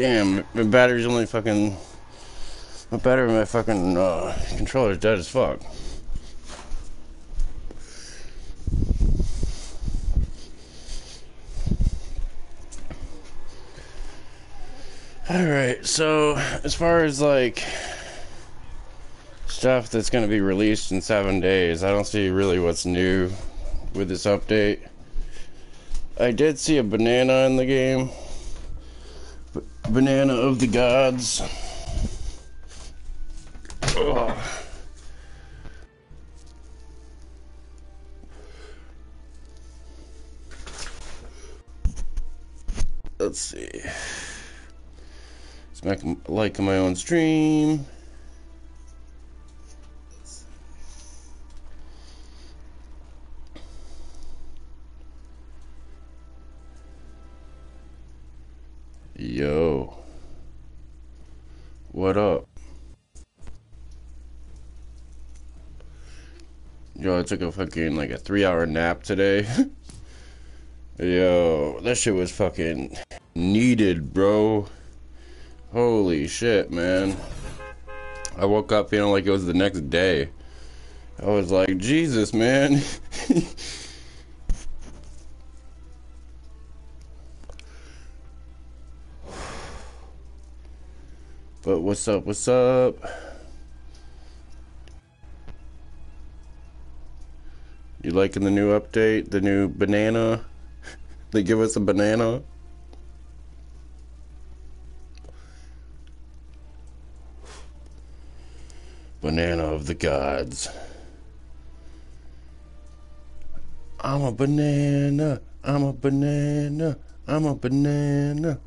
Damn, my battery's only fucking... My battery in my fucking controller's dead as fuck. Alright, so as far as like stuff that's going to be released in 7 days, I don't see really what's new with this update. I did see a banana in the game. Banana of the gods. Ugh. Let's see. Smack like on my own stream. Yo, what up? Yo, I took a fucking like a 3-hour nap today. Yo, that shit was fucking needed, bro. Holy shit, man. I woke up feeling like it was the next day. I was like, Jesus, man. But what's up, what's up? You liking the new update? The new banana? They give us a banana? Banana of the gods. I'm a banana. I'm a banana. I'm a banana.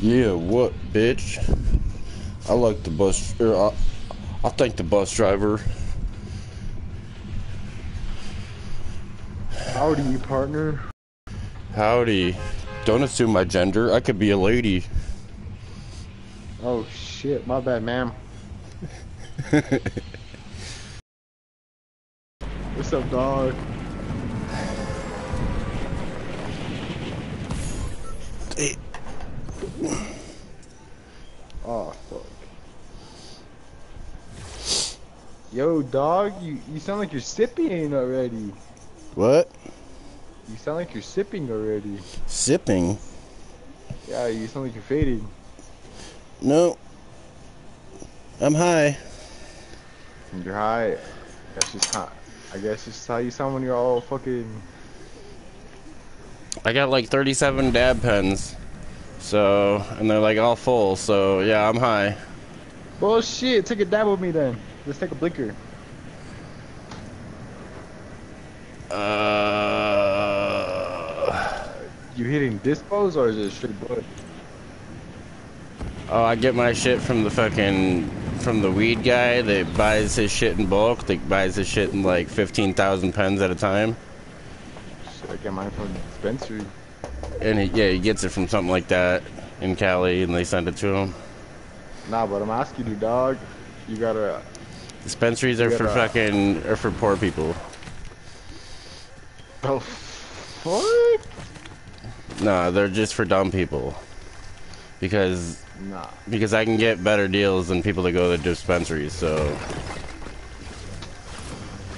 Yeah, what, bitch? I like the bus, or I thank the bus driver. Howdy, partner. Howdy. Don't assume my gender. I could be a lady. Oh, shit. My bad, ma'am. What's up, dog? Hey. Oh fuck. Yo dog, you sound like you're sipping already. What? You sound like you're sipping already. Sipping? Yeah, you sound like you're fading. No. I'm high. You're high? That's just hot. I guess it's how you sound when you're all fucking... I got like 37 dab pens. So, and they're like all full, so yeah, I'm high. Bullshit, take a dab with me then. Let's take a blinker. You hitting dispos or is it straight blood? Oh, I get my shit from the fucking, from the weed guy that buys his shit in bulk. That buys his shit in like 15,000 pens at a time. Shit, I get mine from the dispensary. And he, yeah, he gets it from something like that in Cali, and they send it to him. Nah, but I'm asking you, dog. You gotta. Dispensaries are for fucking, are for poor people. Oh, what? Nah, they're just for dumb people. Because. Nah. Because I can get better deals than people that go to dispensaries, so.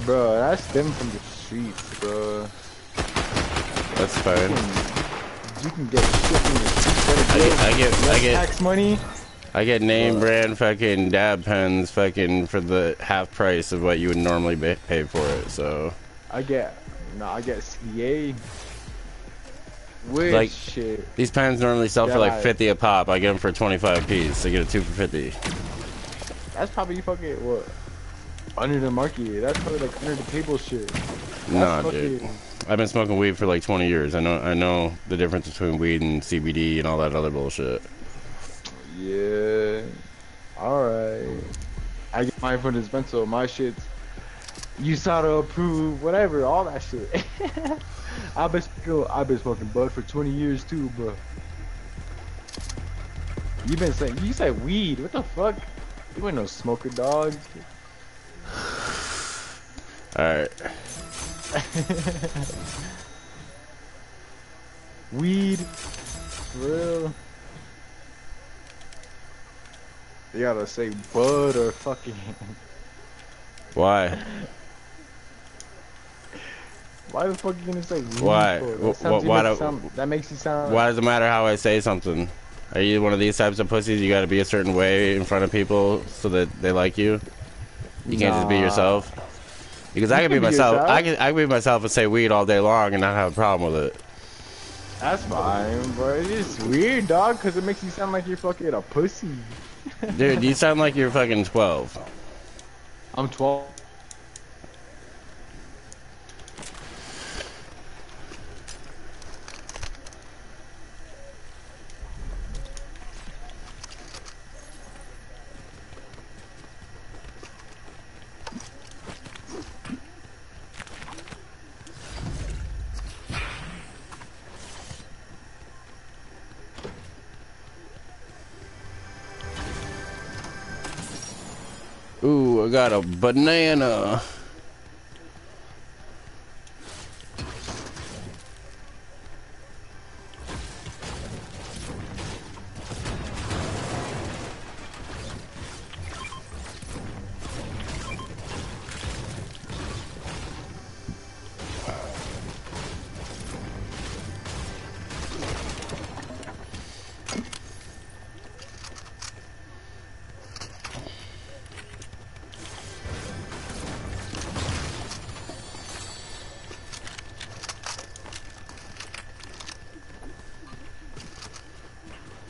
Bro, that's them from the streets, bro. That's fine. You can get shit from the streets. I get tax money. I get name brand fucking dab pens fucking for the half price of what you would normally pay for it. So I get I get CA. Weird like, shit. These pens normally sell for like 50 a pop. I get them for 25 piece. I get a 2 for $50. That's probably fucking what under the market. That's probably like under the table shit. That's nah, dude. I've been smoking weed for like 20 years. I know the difference between weed and CBD and all that other bullshit. Yeah. All right. I get mine from this bench, so my shit's USADA approved, whatever, all that shit. I've been smoking bud for 20 years too, bro. You been saying, you said weed, what the fuck? You ain't no smoker, dog. Alright. Weed. For real. You gotta say bud or fucking. Why? Why the fuck are you gonna say weed? Why? That makes you sound. Why does it matter how I say something? Are you one of these types of pussies? You gotta be a certain way in front of people so that they like you? You can't just be yourself? Because I can be myself. I can be myself and say weed all day long and not have a problem with it. That's fine, bro. It's just weird, dog, because it makes you sound like you're fucking a pussy. Dude, you sound like you're fucking 12. I'm 12. Ooh, I got a banana.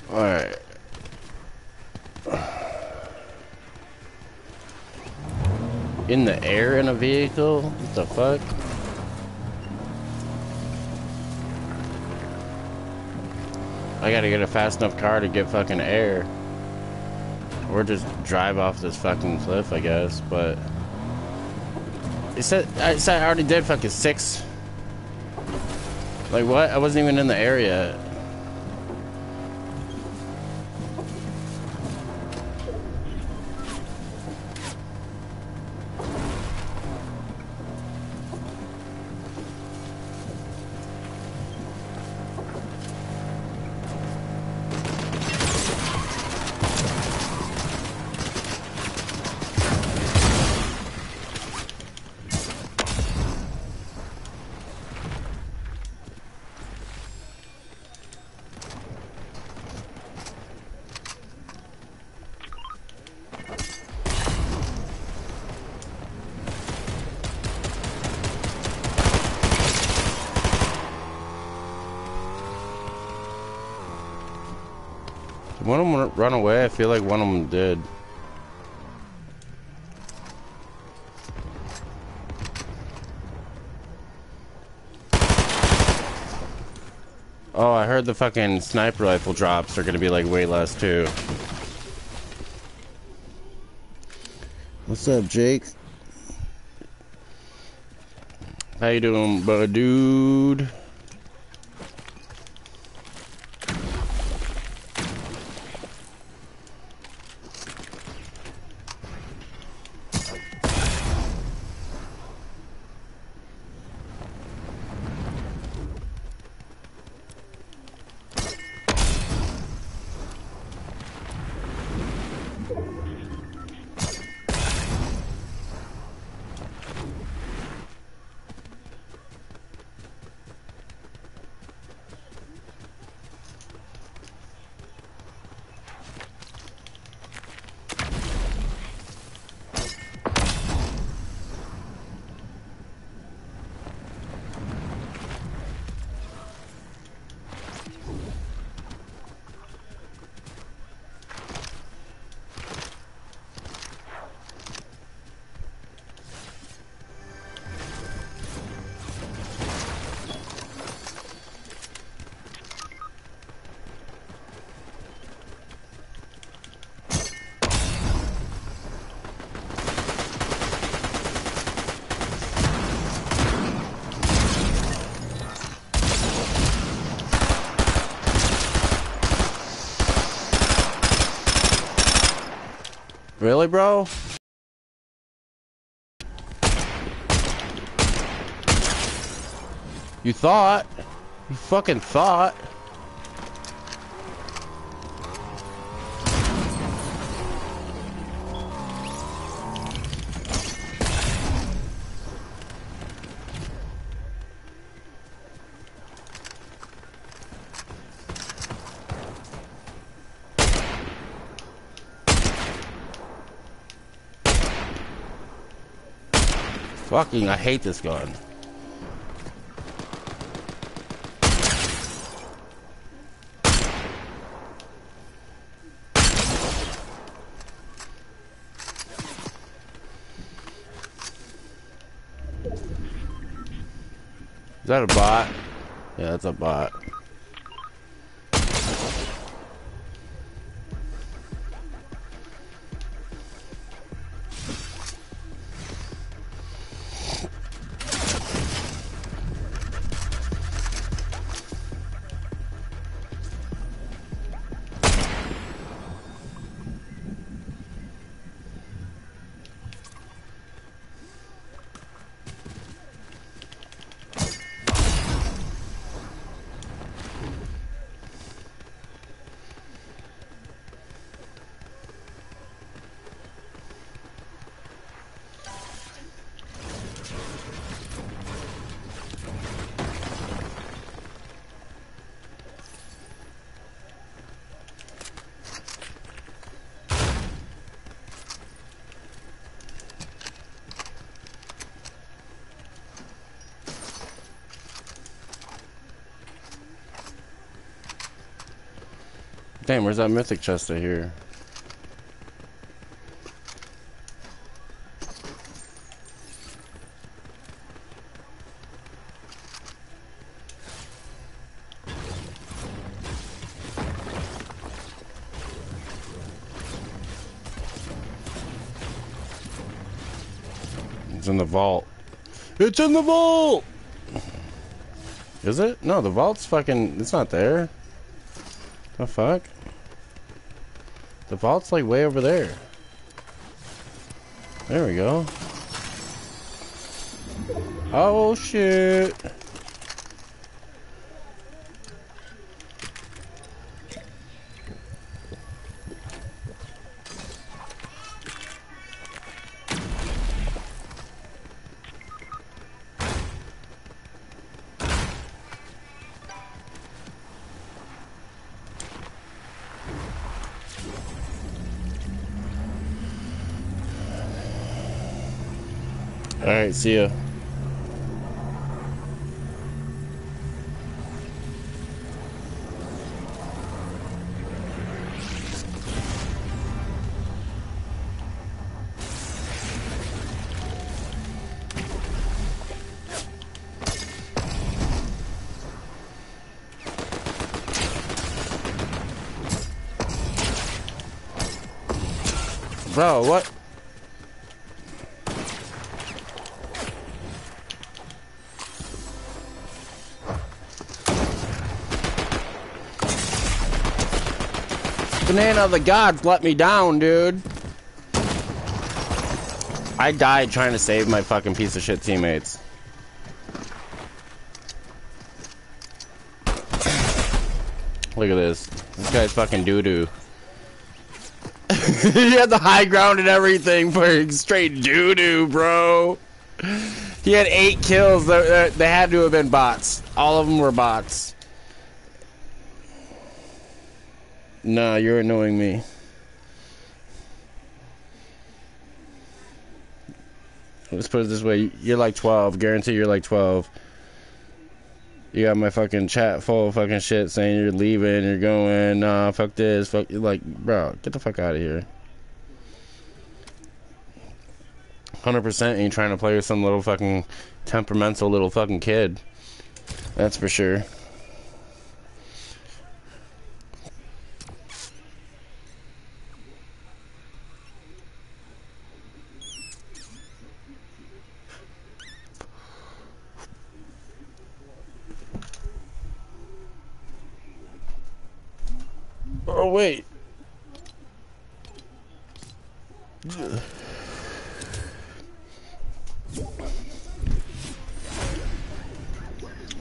Alright. In the air in a vehicle? What the fuck? I gotta get a fast enough car to get fucking air. Or just drive off this fucking cliff, I guess, but... It said I already did fucking 6. Like, what? I wasn't even in the air yet. One of them run away. I feel like one of them did. Oh, I heard the fucking sniper rifle drops are gonna be like way less too. What's up, Jake? How you doing, bud, dude? Really, bro? You thought. You fucking thought. Fucking, I hate this gun. Is that a bot? Yeah, that's a bot. Damn, where's that mythic chest right here? It's in the vault. It's in the vault! Is it? No, the vault's fucking... It's not there. The fuck? The vault's like way over there. There we go. Oh shit. Alright, see ya. Bro, what? Banana of the gods let me down, dude. I died trying to save my fucking piece of shit teammates. Look at this. This guy's fucking doo-doo. He had the high ground and everything for straight doo-doo, bro. He had 8 kills. They had to have been bots. All of them were bots. Nah, you're annoying me. Let's put it this way. You're like 12. Guarantee you're like 12. You got my fucking chat full of fucking shit saying you're leaving, you're going, nah, fuck this, fuck you. Like, bro, get the fuck out of here. 100% ain't trying to play with some little fucking temperamental little fucking kid. That's for sure. Wait.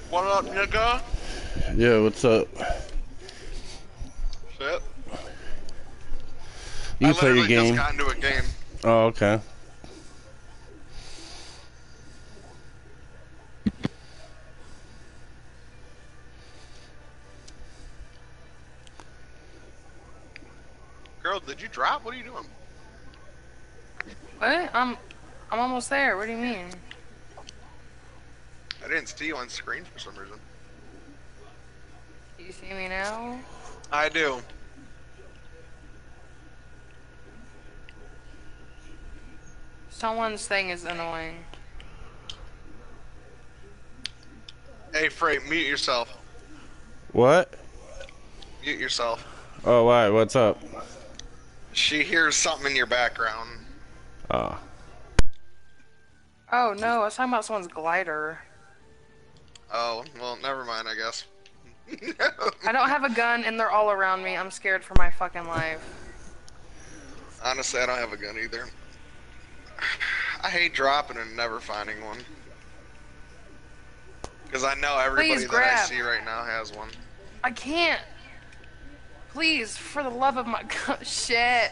What up, nigga? Yeah, what's up? Shit. You play your game. I just got into a game. Oh, okay. Girl, did you drop? What are you doing? What? I'm almost there. What do you mean? I didn't see you on screen for some reason. Do you see me now? I do. Someone's thing is annoying. Hey, Frey, mute yourself. What? Mute yourself. Oh, why? What's up? She hears something in your background. Oh. Oh, no. I was talking about someone's glider. Oh, well, never mind, I guess. I don't have a gun, and they're all around me. I'm scared for my fucking life. Honestly, I don't have a gun either. I hate dropping and never finding one. Because I know everybody that I see right now has one. I can't. Please, for the love of my God. Shit.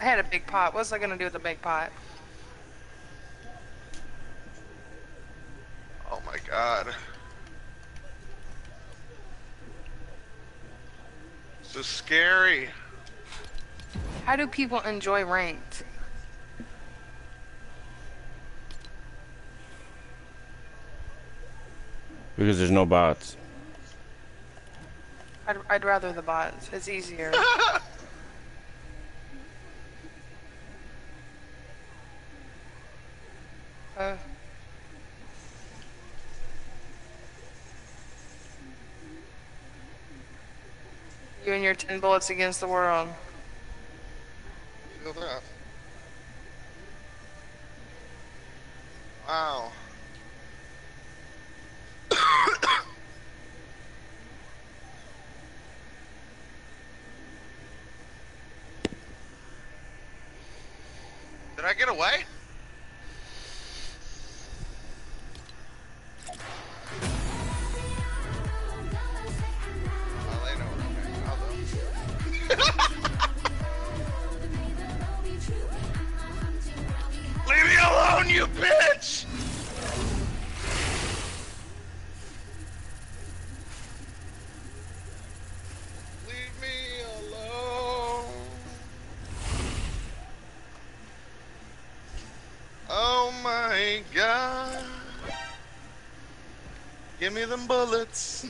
I had a big pot. What's I gonna do with a big pot? Oh my God. So scary. How do people enjoy ranked? Because there's no bots. I'd rather the bots. It's easier. You and your 10 bullets against the world. Feel that. Wow. Did I get away? You bitch! Leave me alone. Oh my God. Give me them bullets.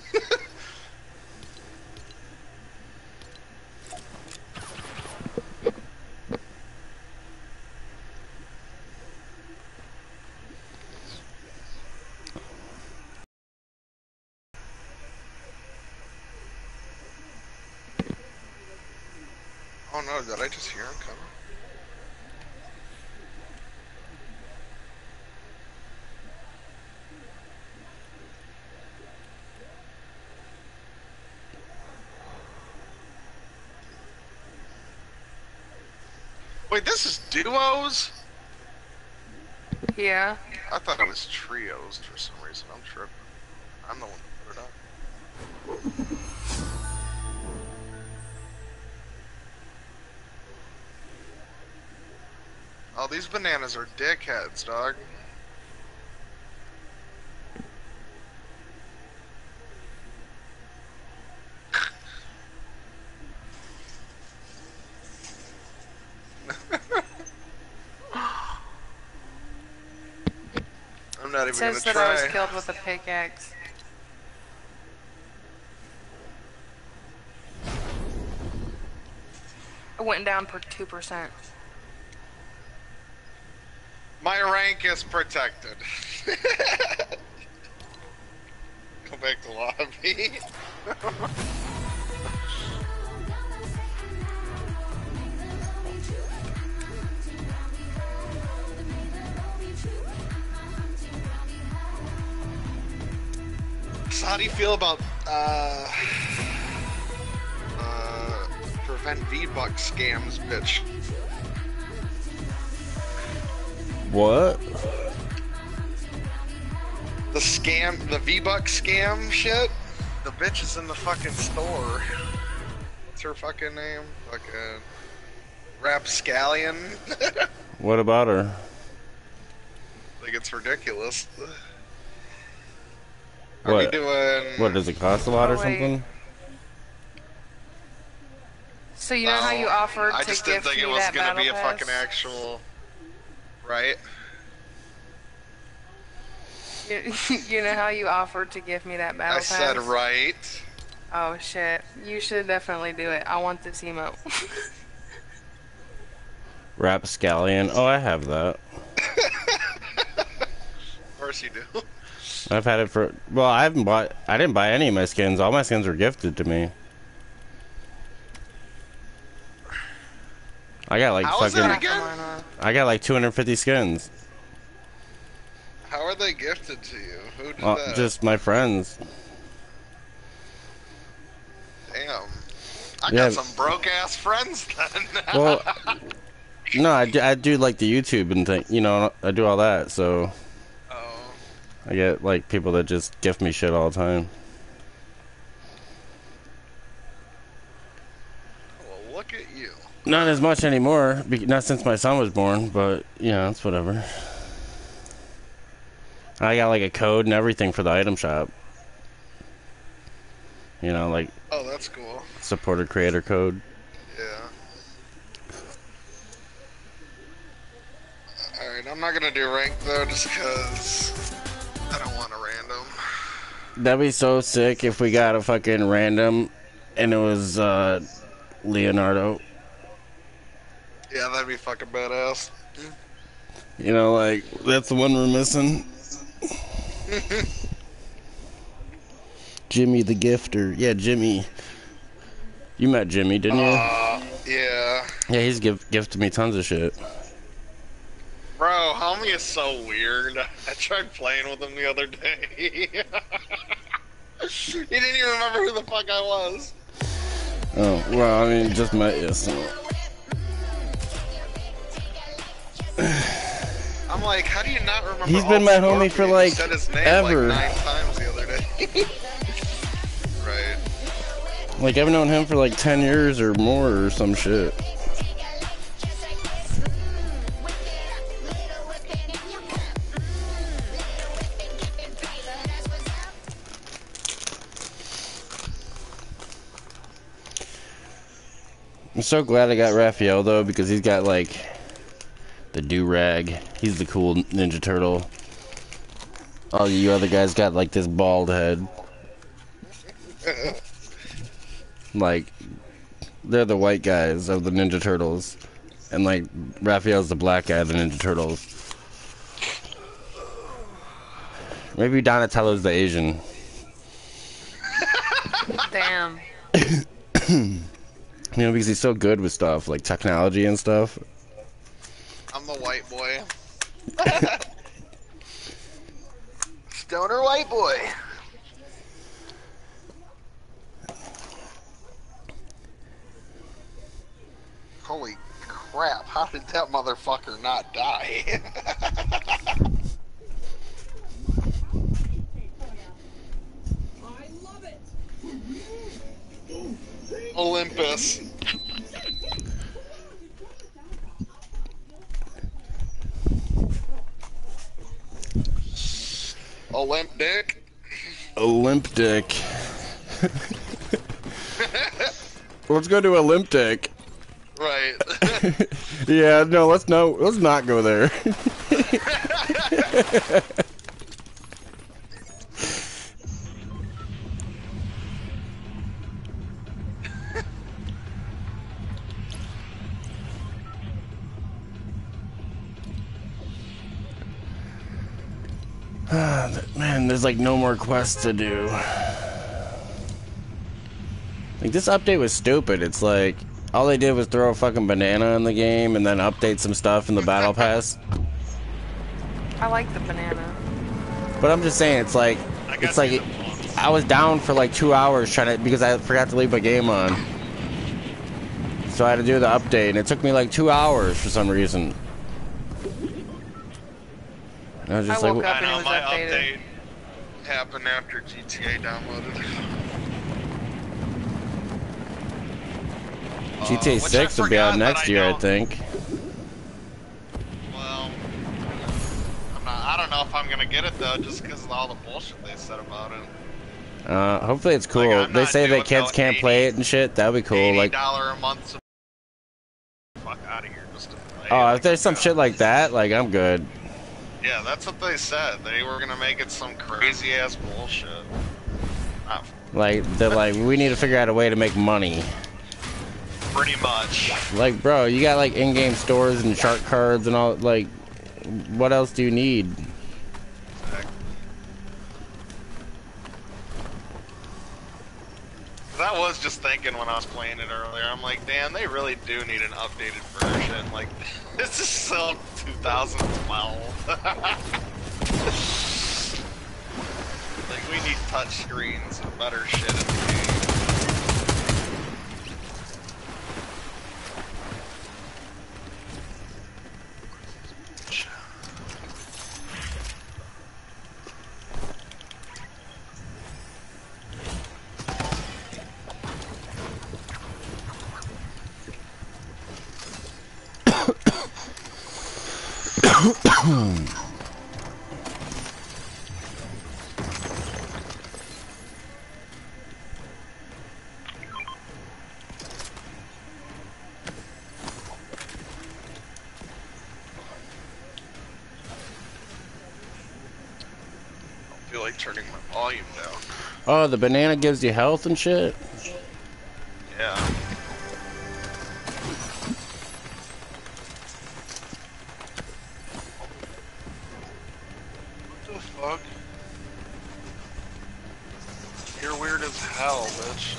Oh no, did I just hear him coming? Wait, this is duos? Yeah. I thought it was trios for some reason. I'm tripping. I'm the one who put it up. Oh, these bananas are dickheads, dog. I'm not even gonna try. It says that I was killed with a pickaxe. I went down for 2%. My rank is protected. Go back to lobby. So how do you feel about prevent V-Bucks scams, bitch? What? The scam, the V-Bucks scam shit? The bitch is in the fucking store. What's her fucking name? Fucking Rapscallion. What about her? Like, it's ridiculous. What? Are we doing... What, does it cost a lot or something? So you know how you offered to gift me that battle pass? I just didn't think it was going to be a fucking actual... Right? You know how you offered to give me that battle pass? I said right. Oh shit. You should definitely do it. I want this emote. Rapscallion. Oh, I have that. Of course you do. I've had it for... Well, I haven't bought... I didn't buy any of my skins. All my skins were gifted to me. I got like... How fucking, is that again? I got like 250 skins. How are they gifted to you? Who did that? Just my friends. Damn. I got some broke-ass friends then. Well, no, I do like the YouTube and thing. You know, I do all that, so... I get, like, people that just gift me shit all the time. Well, look at you. Not as much anymore. Not since my son was born, but, you know, it's whatever. I got, like, a code and everything for the item shop. You know, like... Oh, that's cool. Supporter creator code. Yeah. Alright, I'm not gonna do rank, though, just because... I don't want a random. That'd be so sick if we got a fucking random and it was Leonardo. Yeah, that'd be fucking badass. You know, like, that's the one we're missing. Jimmy the Gifter. Yeah, Jimmy. You met Jimmy, didn't you? Yeah. Yeah, he's gifted me tons of shit. Bro, homie is so weird. I tried playing with him the other day. He didn't even remember who the fuck I was. Oh, well, I mean, just met you, so. I'm like, how do you not remember? He's been my homie for like ever. Like 9 times the other day. Right. Like, I've known him for like 10 years or more or some shit. I'm so glad I got Raphael, though, because he's got, like, the do-rag. He's the cool Ninja Turtle. All you other guys got, like, this bald head. Like, they're the white guys of the Ninja Turtles. And, like, Raphael's the black guy of the Ninja Turtles. Maybe Donatello's the Asian. Damn. You know, because he's so good with stuff, like technology and stuff. I'm the white boy. Stoner white boy. Holy crap, how did that motherfucker not die? Olympus. Olymp dick. Olymp dick. Let's go to Olymp dick. Right. Yeah, no, let's not go there. Man, there's like no more quests to do. Like, this update was stupid. It's like, all they did was throw a fucking banana in the game and then update some stuff in the battle pass. I like the banana. But I'm just saying, it's like, I was down for like 2 hours trying to, because I forgot to leave my game on. So I had to do the update, and it took me like 2 hours for some reason. I was just like, I know my update happened after GTA downloaded. GTA 6 will be out next year, I think. Well, I don't know if I'm gonna get it though, just because of all the bullshit they said about it. Hopefully it's cool. Like, they say that kids can't play it and shit. That'd be cool. Like, $80 a month. Fuck out of here, just to play. Oh, if there's some shit like that, like I'm good. Yeah, that's what they said. They were gonna make it some crazy ass bullshit. Like they're like, we need to figure out a way to make money. Pretty much. Like, bro, you got like in-game stores and shark cards and all. Like, what else do you need? Exactly. I was just thinking when I was playing it earlier. I'm like, damn, they really do need an updated version. Like, this is so 2012. Like, we need touchscreens and better shit in the game. Turning my volume down. Oh, the banana gives you health and shit? Yeah. What the fuck? You're weird as hell, bitch.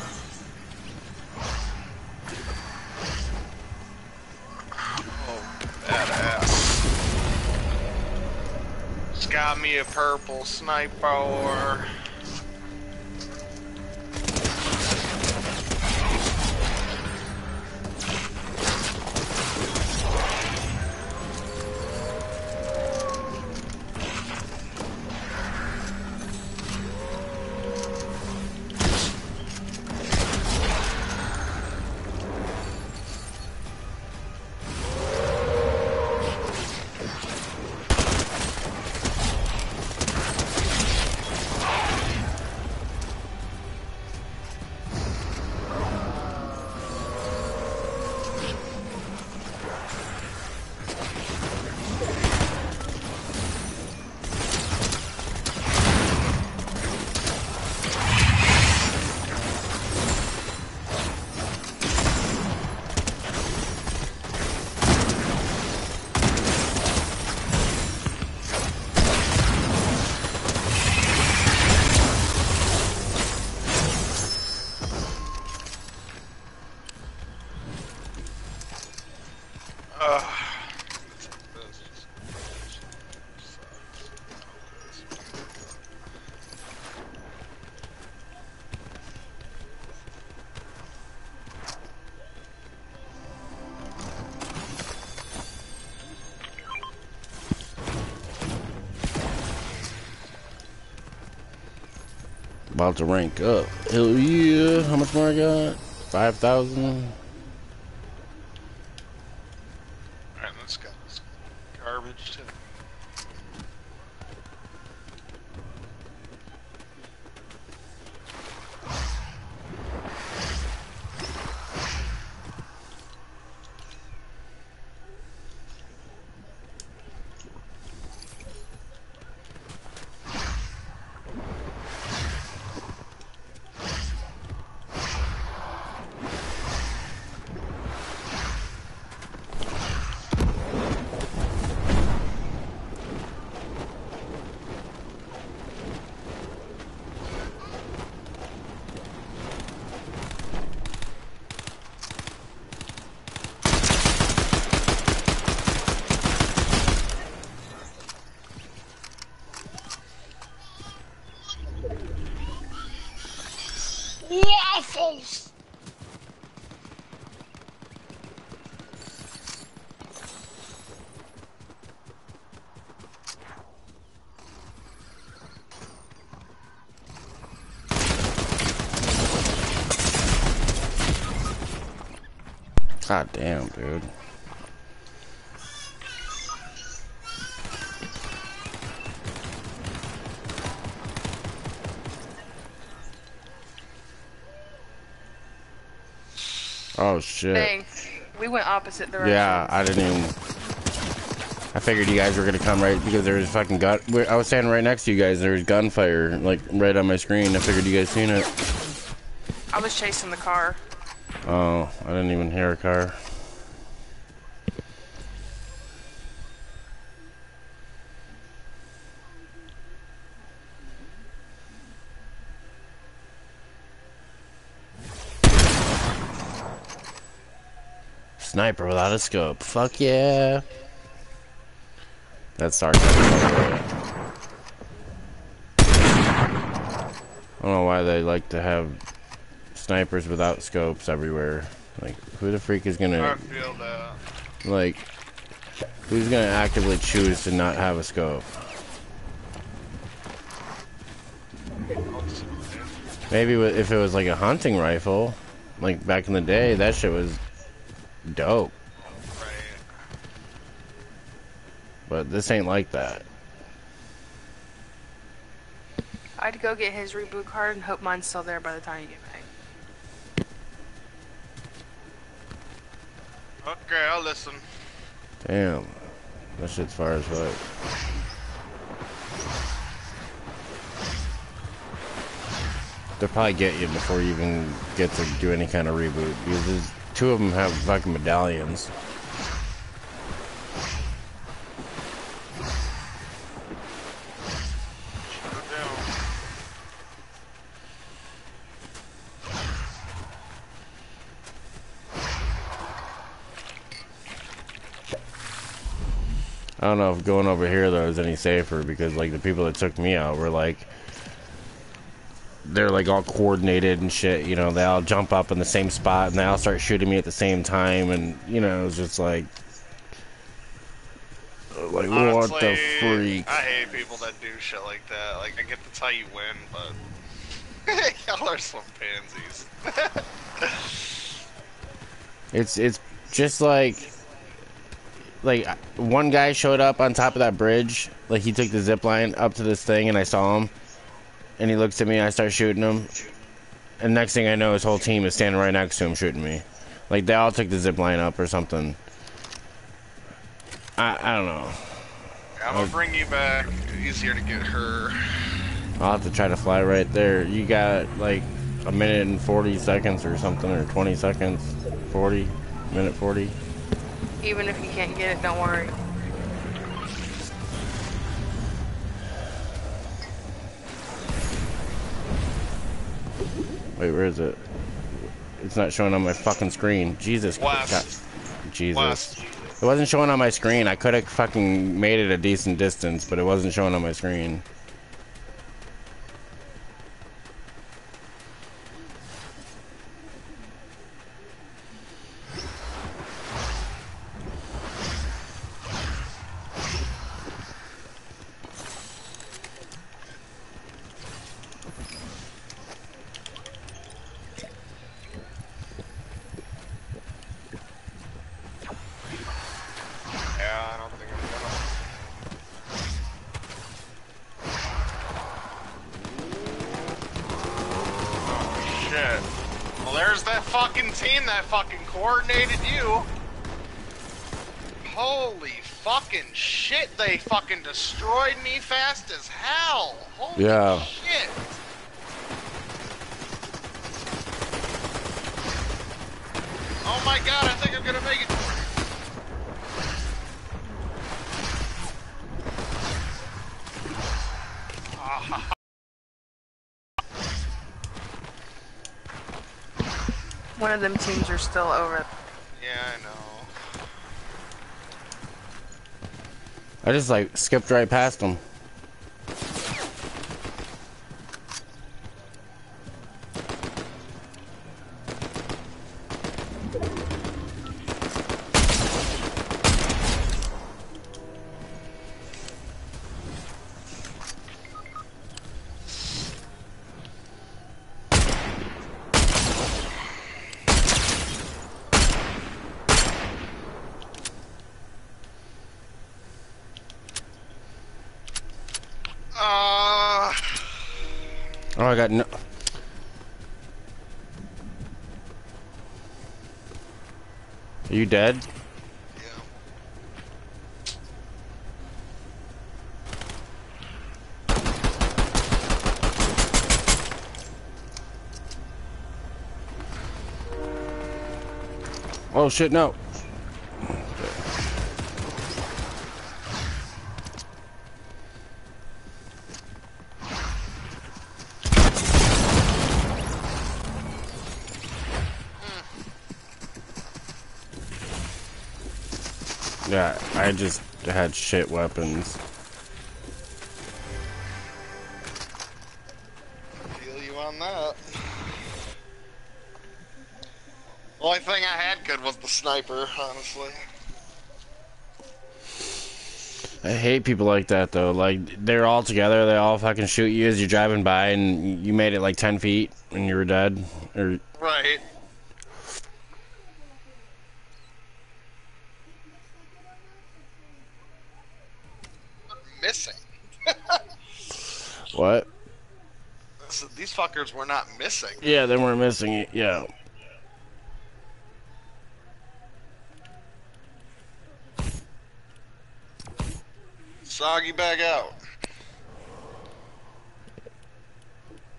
Oh, badass. Got me a purple sniper. About to rank up. Hell yeah. How much more I got? 5,000. Alright, let's go. This garbage too. Waffles! God damn, dude. Oh shit. Dang. We went opposite directions. Yeah, I didn't even. I figured you guys were gonna come right because there was fucking gun. I was standing right next to you guys. There was gunfire like right on my screen. I figured you guys seen it. I was chasing the car. Oh, I didn't even hear a car. Sniper without a scope. Fuck yeah. That's sarcasm. I don't know why they like to have snipers without scopes everywhere. Like, who the freak is gonna, like, who's gonna actively choose to not have a scope? Maybe if it was like a hunting rifle, like back in the day, that shit was dope. But this ain't like that. I'd go get his reboot card and hope mine's still there by the time you get back. Okay, I'll listen. Damn. That shit's far as fuck. They'll probably get you before you even get to do any kind of reboot. Because there's, two of them have fucking medallions. I don't know if going over here though is any safer because like the people that took me out were like, they're like all coordinated and shit, you know, they all jump up in the same spot and they all start shooting me at the same time and you know, it was just like honestly, what the freak. I hate people that do shit like that. Like I get that's how you win, but y'all are some pansies. It's just like one guy showed up on top of that bridge, like he took the zip line up to this thing and I saw him and he looks at me and I start shooting him and next thing I know his whole team is standing right next to him shooting me. Like they all took the zip line up or something. I don't know. I'm gonna bring you back. Easier to get her. I'll have to try to fly right there. You got like a minute and 40 seconds or something, or 20 seconds, 40, minute 40. Even if you can't get it, don't worry. Wait, where is it? It's not showing on my fucking screen. Jesus. West. Jesus. West. It wasn't showing on my screen. I could have fucking made it a decent distance, but it wasn't showing on my screen. Coordinated you. Holy fucking shit, they fucking destroyed me fast as hell. Holy yeah. Shit. Oh my god, I think I'm gonna make it. One of them teams are still over. Yeah, I know. I just like skipped right past them. Oh, I got no. Are you dead? Oh shit, no. Yeah, I just had shit weapons. I feel you on that. Only thing I had good was the sniper, honestly. I hate people like that, though. Like, they're all together, they all fucking shoot you as you're driving by, and you made it like 10 feet, and you were dead. Or... Right. Missing. What? So these fuckers were not missing. Yeah, they weren't missing, yeah. Soggy back out.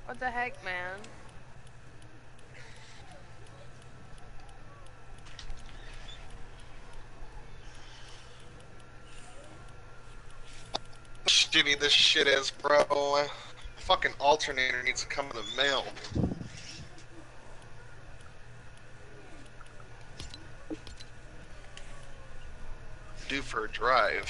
What the heck, man? Shitty this shit is, bro. My fucking alternator needs to come in the mail. Due for a drive.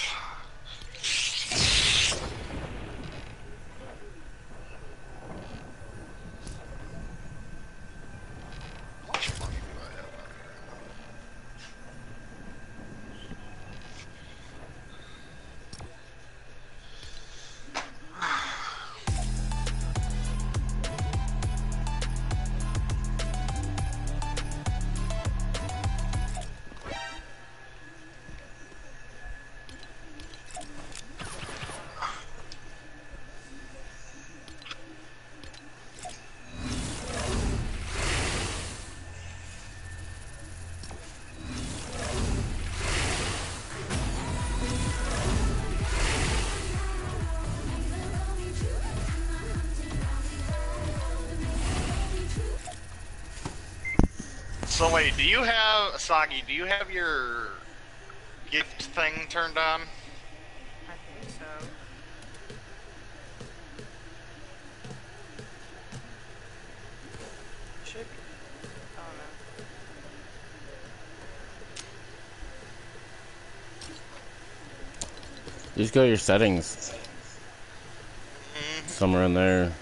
So wait, do you have, Asagi, do you have your gift thing turned on? I think so. Should be. Oh no. Just go to your settings. Mm-hmm. Somewhere in there.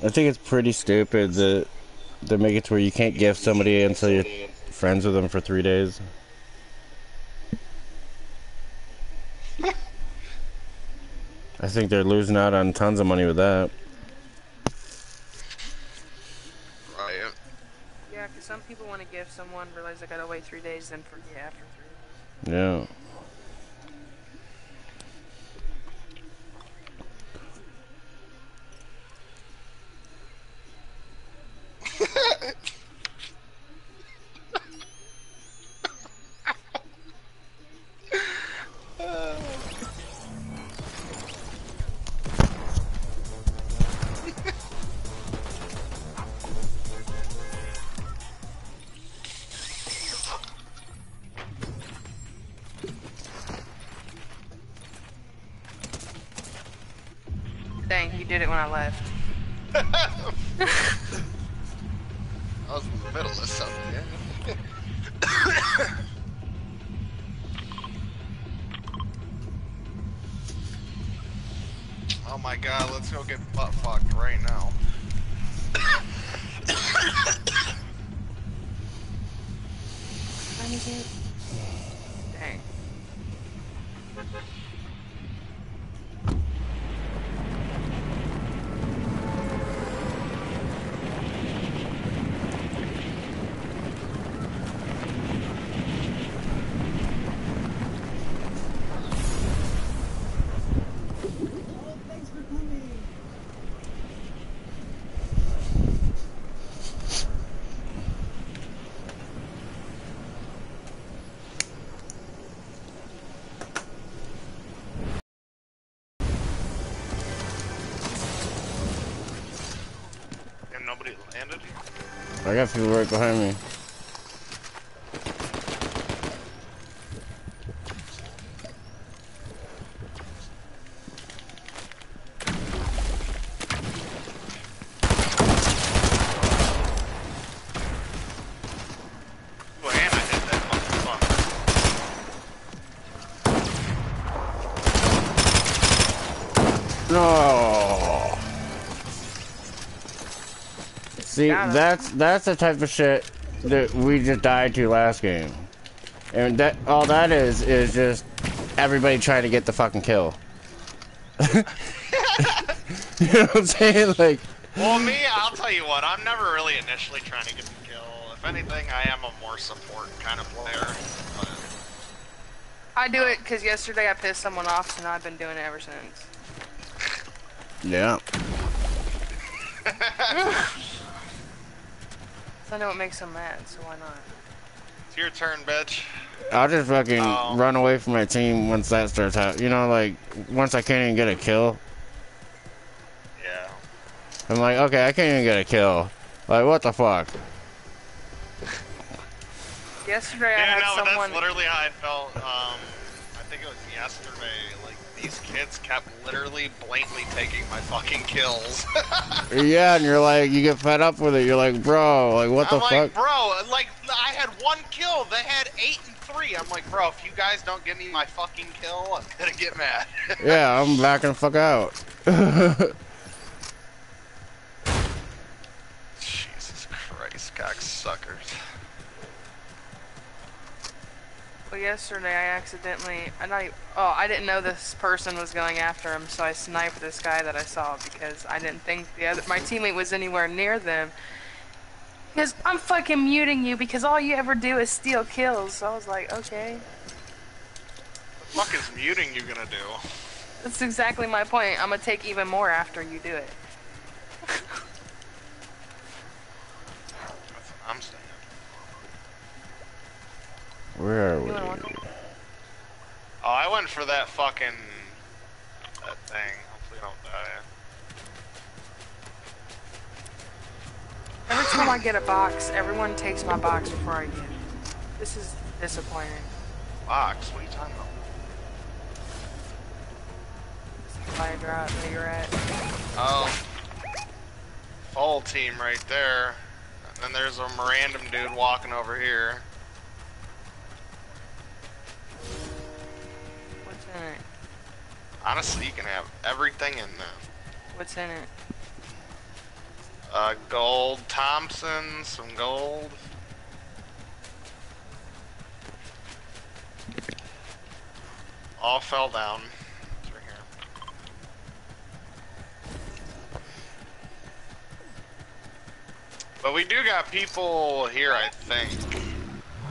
I think it's pretty stupid that they make it to where you can't gift somebody until you're friends with them for 3 days. I think they're losing out on tons of money with that. Right. Yeah, because some people want to gift someone, realize they gotta wait 3 days, then forget after 3 days. Yeah. Dang, he did it when I left. I was in the middle of something, yeah. Oh my god, let's go get butt fucked right now. Dang. landed? I got people right behind me. No. See, that's the type of shit that we just died to last game, and that all that is just everybody trying to get the fucking kill. You know what I'm saying? Like, well, me, I'll tell you what, I'm never really initially trying to get the kill. If anything, I am a more support kind of player. But I do it because yesterday I pissed someone off, so now I've been doing it ever since. Yeah. So I know what makes them mad, so why not? It's your turn, bitch. I'll just fucking run away from my team once that starts out. You know, like, once I can't even get a kill. Yeah. I'm like, okay, I can't even get a kill. Like, what the fuck? Yesterday I had someone... Yeah, no, that's literally how I felt. I think it was yesterday, like... These kids kept literally blatantly taking my fucking kills. Yeah, and you're like, you get fed up with it. You're like, bro, like, what the fuck? I'm like, bro, like, I had one kill. They had 8 and 3. I'm like, bro, if you guys don't give me my fucking kill, I'm gonna get mad. Yeah, I'm backing the fuck out. Jesus Christ, cocksuckers. Well, yesterday I accidentally, I didn't know this person was going after him, so I sniped this guy that I saw because I didn't think my teammate was anywhere near them. Because I'm fucking muting you because all you ever do is steal kills. So I was like, okay. What the fuck is muting you gonna do? That's exactly my point. I'm gonna take even more after you do it. That's what I'm saying. Where are we? Oh, I went for that fucking... that thing. Hopefully I don't die. Every time I get a box, everyone takes my box before I get it. This is disappointing. Box? What are you talking about? It's a fire drop where you're at. Oh. Full team right there. And then there's a random dude walking over here. What's in it? Honestly, you can have everything in there. What's in it? Gold Thompson, some gold. All fell down. It's right here. But we do got people here, I think.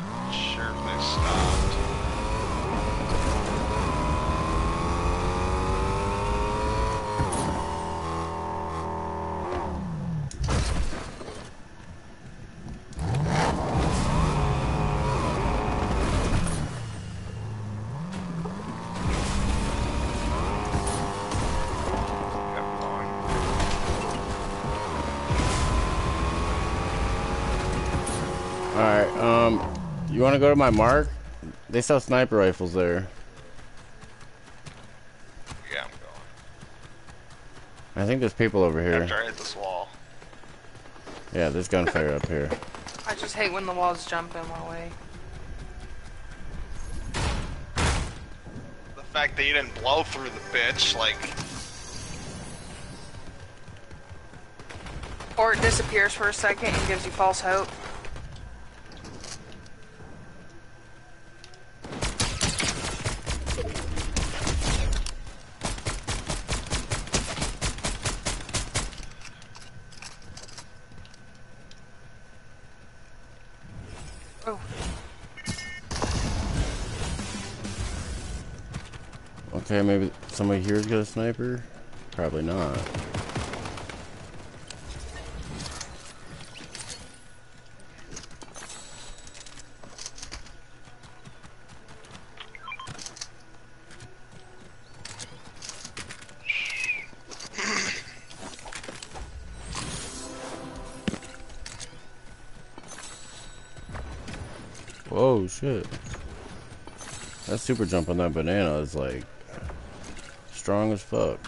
I'm sure if they stop. Alright, you wanna go to my mark? They sell sniper rifles there. Yeah, I'm going. I think there's people over here. After I hit this wall. Yeah, there's gunfire up here. I just hate when the walls jump in my way. The fact that you didn't blow through the bitch, like... Or it disappears for a second and gives you false hope. Okay, maybe somebody here's got a sniper? Probably not. Whoa, shit. That super jump on that banana is like strong as fuck.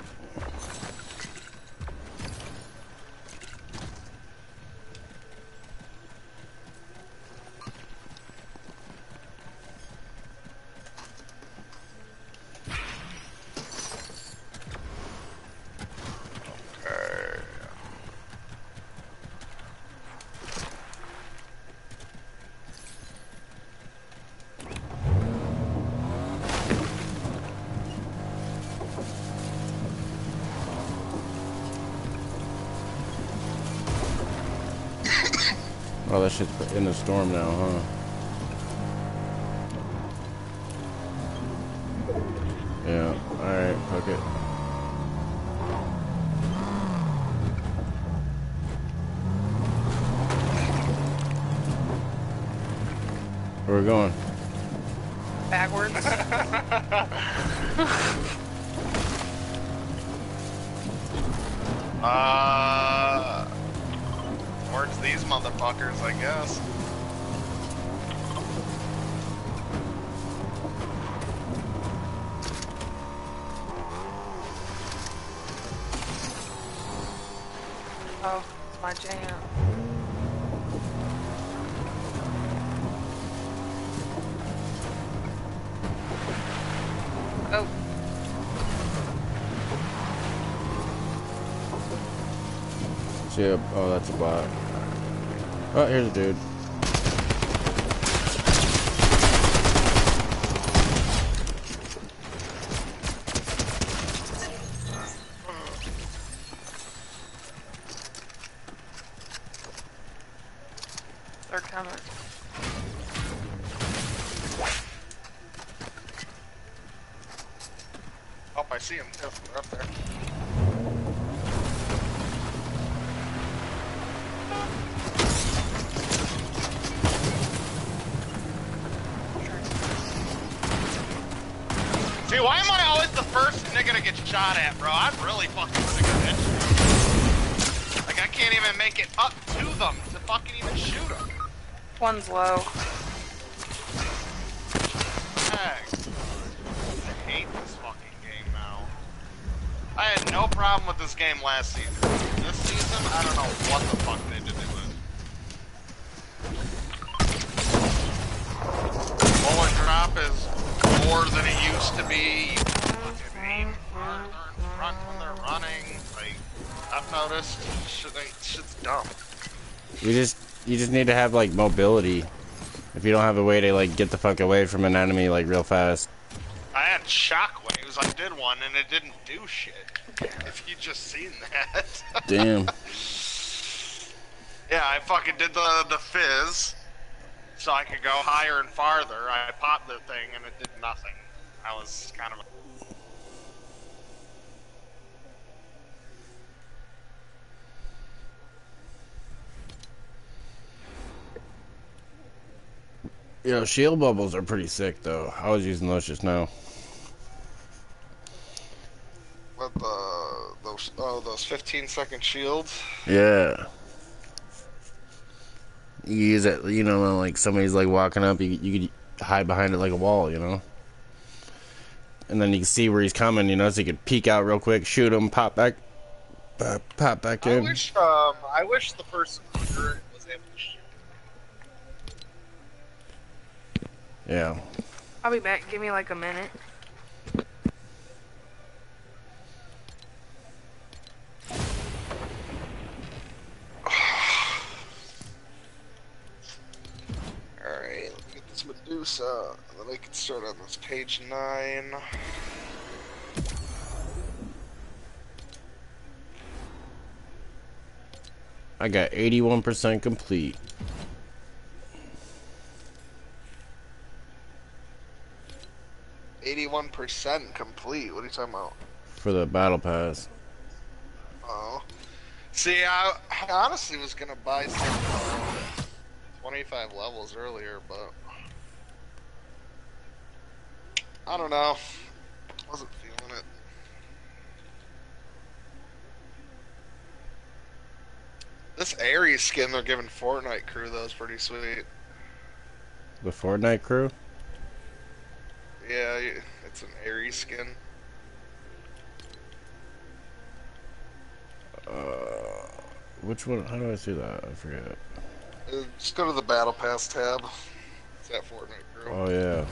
Oh, that shit's in the storm now, huh? Yeah, alright, fuck it. Where are we going? Backwards. Towards these motherfuckers, I guess. Oh, it's my jam. Oh. Yeah, oh, that's a bot. Oh, here's a dude. They're coming. Oh, I see him too. They're up there. Dude, why am I always the first nigga to get shot at, bro? I'm really fucking sick of it. Like, I can't even make it up to them to fucking even shoot them. One's low. Dang. I hate this fucking game now. I had no problem with this game last season. This season, I don't know what the fuck they did to it. Ball and drop is more than it used to be. You fucking aim farther in front when they're running. Like, I've noticed shit's dumb. You just need to have like mobility. If you don't have a way to like get the fuck away from an enemy like real fast. I had shockwaves. I did one and it didn't do shit. If you just seen that. Damn. Yeah, I fucking did the fizz. So I could go higher and farther. I popped the thing and it did nothing. I was kind of... Yo, shield bubbles are pretty sick though. I was using those just now. What the... those 15-second shields? Yeah. You use it, you know, when, like, somebody's, like, walking up, you could hide behind it like a wall, you know? And then you can see where he's coming, you know, so you could peek out real quick, shoot him, pop back in. I wish the person under it was able to shoot. Yeah. I'll be back. Give me, like, a minute. Medusa, and then I can start on this page 9. I got 81% complete. What are you talking about? For the battle pass. Oh. See, I honestly was gonna buy some 25 levels earlier, but I don't know. Wasn't feeling it. This Ares skin they're giving Fortnite crew though is pretty sweet. The Fortnite crew? Yeah, it's an Ares skin. Which one? How do I see that? I forget. Just go to the Battle Pass tab. It's that Fortnite crew. Oh, yeah.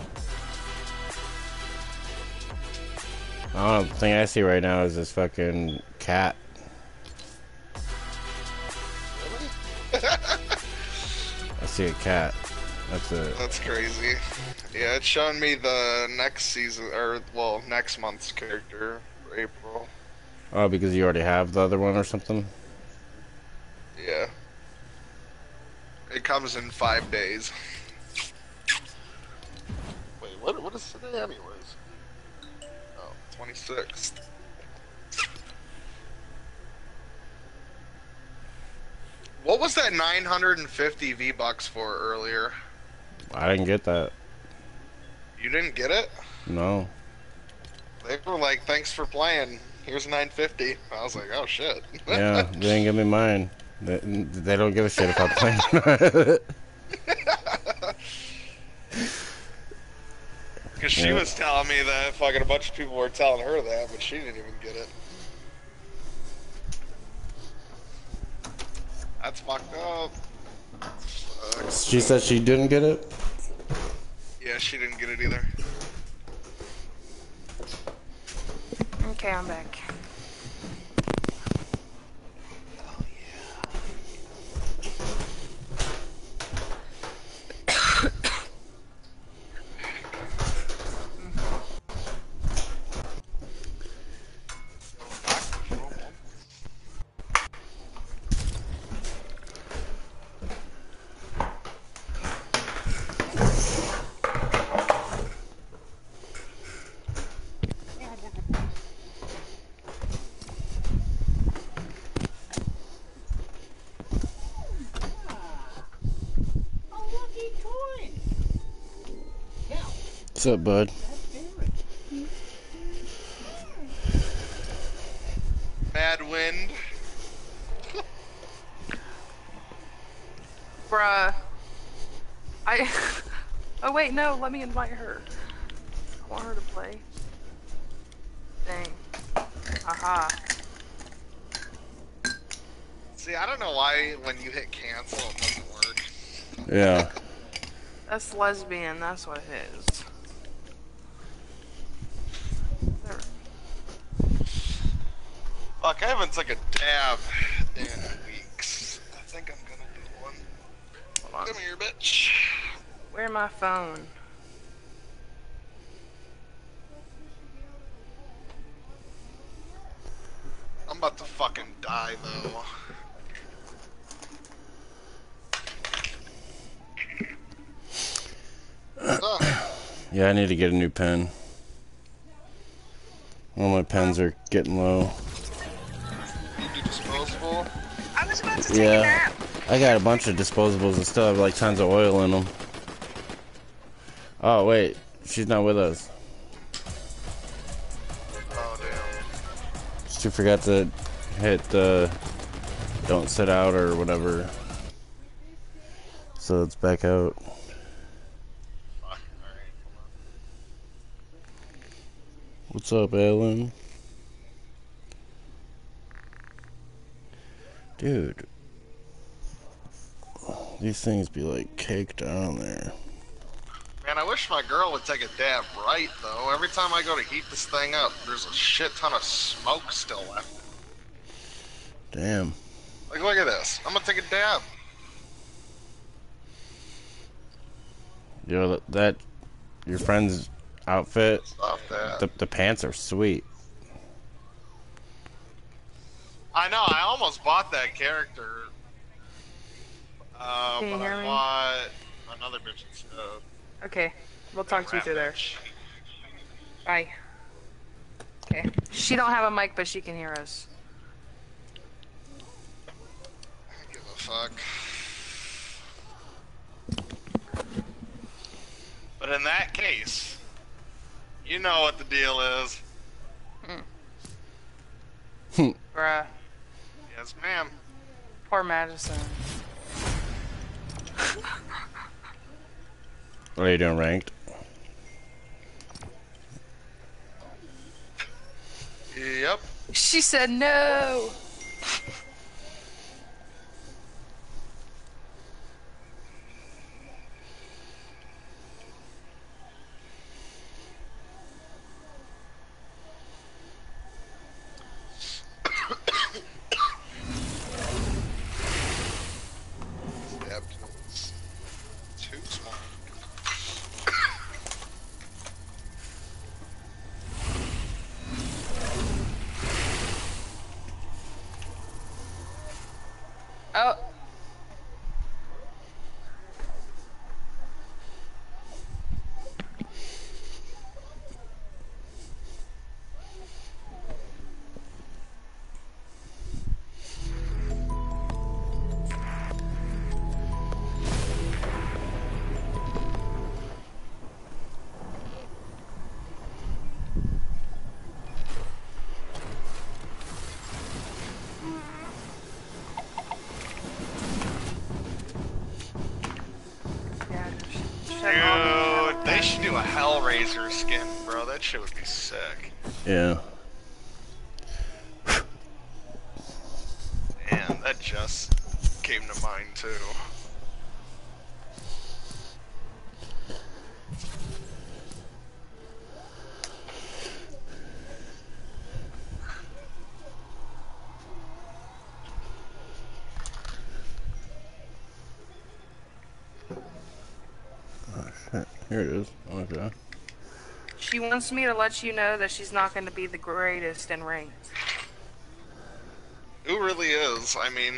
I don't know, the thing I see right now is this fucking cat. Really? I see a cat. That's it. That's crazy. Yeah, it's showing me the next season, or, well, next month's character for April. Oh, because you already have the other one or something? Yeah. It comes in 5 days. Wait, what is today anyways? 26th. What was that 950 V-Bucks for earlier? I didn't get that. You didn't get it? No. They were like, thanks for playing. Here's 950. I was like, oh shit. Yeah, they didn't give me mine. They don't give a shit if I'm playing. Because she was telling me that fucking a bunch of people were telling her that, but she didn't even get it. That's fucked up. Sucks. She said she didn't get it? Yeah, she didn't get it either. Okay, I'm back. Oh, yeah. What's up, bud? Mad wind. Bruh. Oh wait, no, let me invite her. I want her to play. Dang. Aha. See, I don't know why when you hit cancel it doesn't work. Yeah. That's lesbian, that's what it is. Fuck, I haven't took a dab in weeks. I think I'm gonna do one. Hold on. Come here, bitch. Where's my phone? I'm about to fucking die, though. Yeah, I need to get a new pen. All my pens are getting low. Yeah, I got a bunch of disposables and stuff, like tons of oil in them. Oh wait, she's not with us. Oh damn! She forgot to hit the don't sit out or whatever. So it's back out. What's up, Alan? Dude, these things be like caked on there. Man, I wish my girl would take a dab right though. Every time I go to heat this thing up, there's a shit ton of smoke still left. Damn. Like, look at this. I'm gonna take a dab. Yo, that your friend's outfit. Stop that. The pants are sweet. I know, I almost bought that character, but I bought another bitch instead. Okay, we'll talk to you through there. Bye. Okay. She don't have a mic, but she can hear us. I give a fuck. But in that case, you know what the deal is. Hmm. Bruh. Yes, ma'am. Poor Madison. What are you doing ranked? Yep. She said no. Hellraiser skin, bro. That shit would be sick. Yeah. Man, that just came to mind too. Here it is. Okay. She wants me to let you know that she's not going to be the greatest in ranked. Who really is? I mean,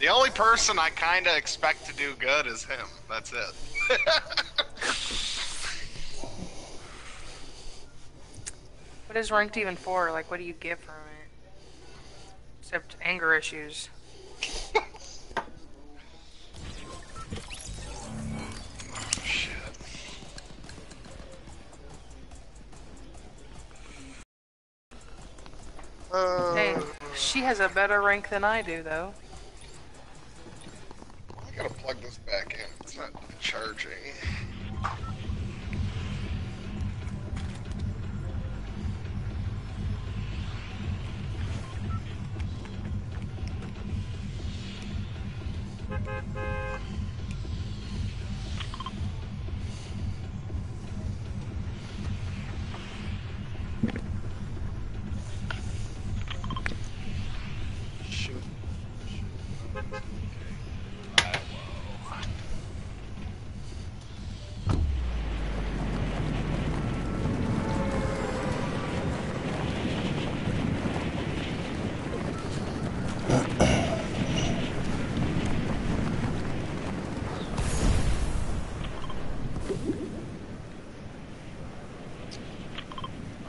the only person I kind of expect to do good is him. That's it. What is ranked even for? Like, what do you get from it? Except anger issues. Hey, she has a better rank than I do, though. I gotta plug this back in. It's not charging.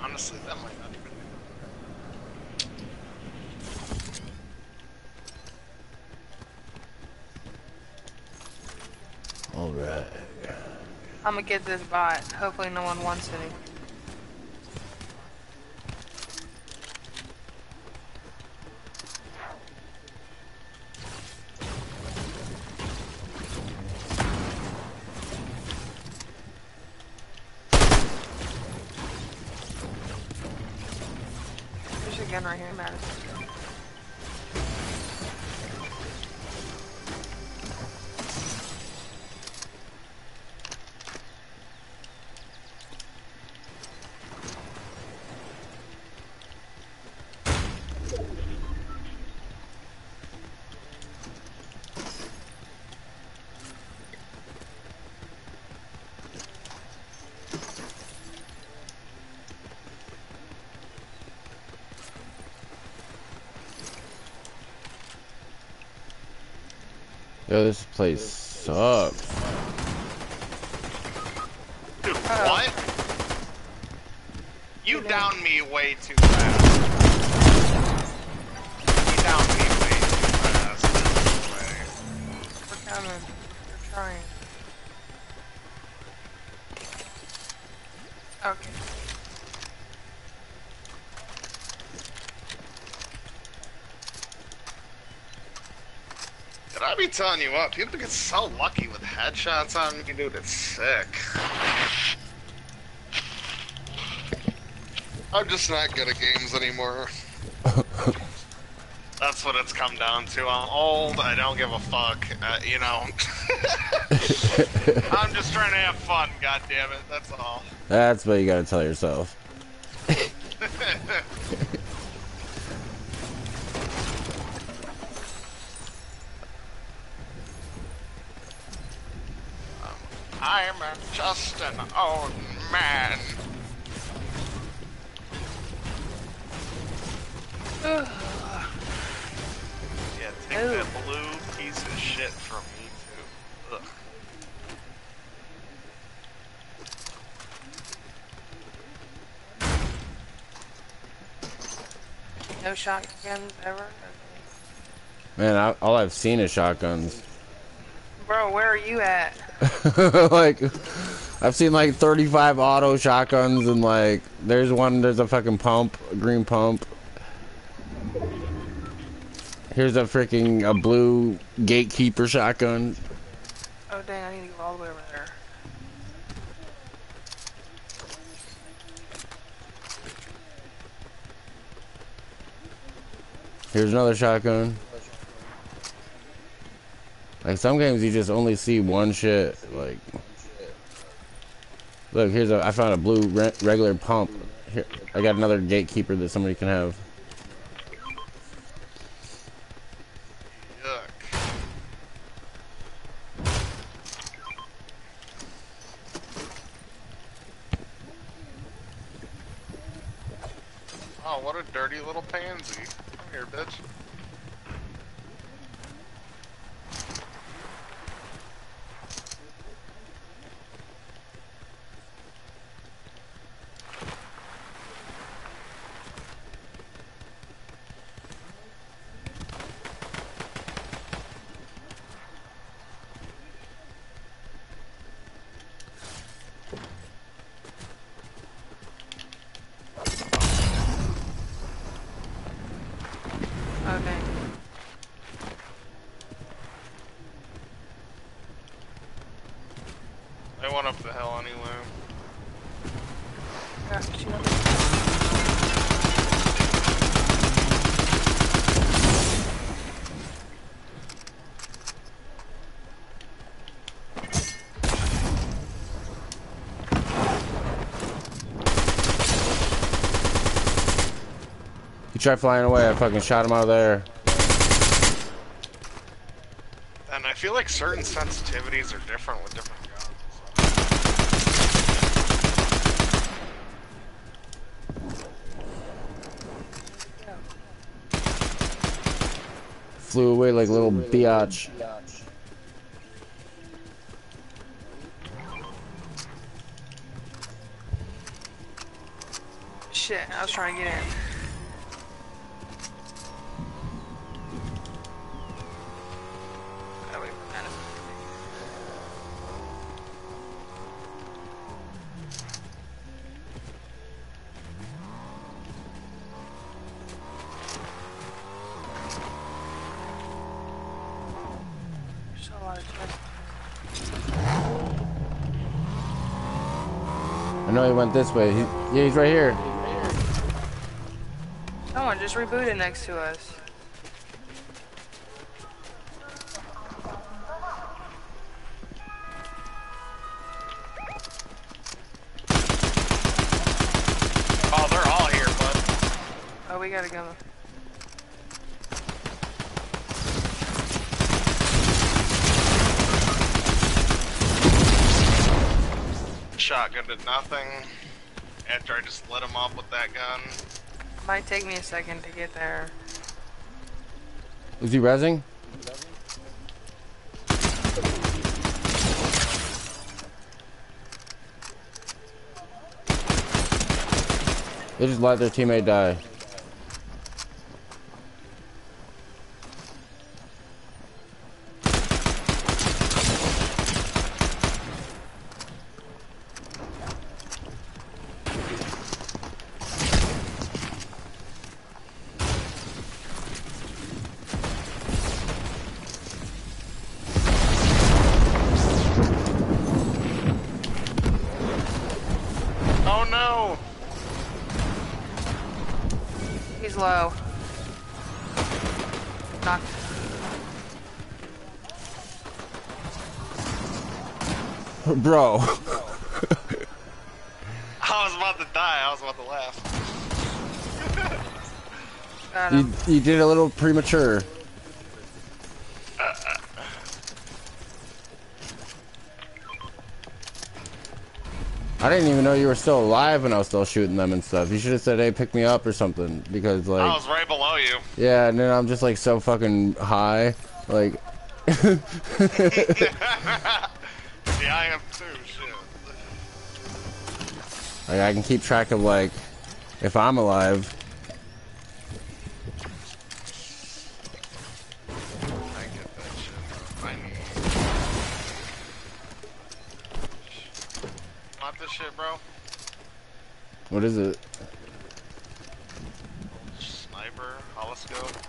Honestly, that might not even be. Alright. I'm gonna get this bot. Hopefully no one wants any. Right here, Madison. Yo, this place sucks. Dude, what? You downed me way too fast. You downed me way too fast. We're coming. We're trying. Okay. I be telling you what, people get so lucky with headshots on me, dude, it's sick. I'm just not good at games anymore. That's what it's come down to. I'm old, I don't give a fuck, you know. I'm just trying to have fun, goddammit, that's all. That's what you gotta tell yourself. I'm just an old man. Yeah, take that blue piece of shit from me too. Ugh. No shotguns ever? Man, all I've seen is shotguns. Bro, where are you at? Like, I've seen like 35 auto shotguns and like, there's a fucking pump, a green pump. Here's a blue gatekeeper shotgun. Oh dang, I need to go all the way over there. Here's another shotgun. Like, some games you just only see one shit, like... Look, here's I found a blue regular pump. Here, I got another gatekeeper that somebody can have. Yuck. Oh, what a dirty little pansy. Come here, bitch. Try flying away, I fucking shot him out of there. And I feel like certain sensitivities are different with different guns. Flew away like little biatch. Shit, I was trying to get in. This way. He's right here. Someone just rebooted next to us. Oh, they're all here, bud. Oh, we gotta go. Shotgun did nothing. After I just lit him up with that gun. Might take me a second to get there. Is he rezzing? They just let their teammate die. He's low. Knocked. Bro. I was about to die. I was about to laugh. You did a little premature. I didn't even know you were still alive when I was still shooting them and stuff. You should have said, hey, pick me up or something, because like I was right below you. Yeah, and then I'm just like so fucking high, like. Yeah, I am too, shit. Like, I can keep track of like if I'm alive. What is it? Sniper, holoscope.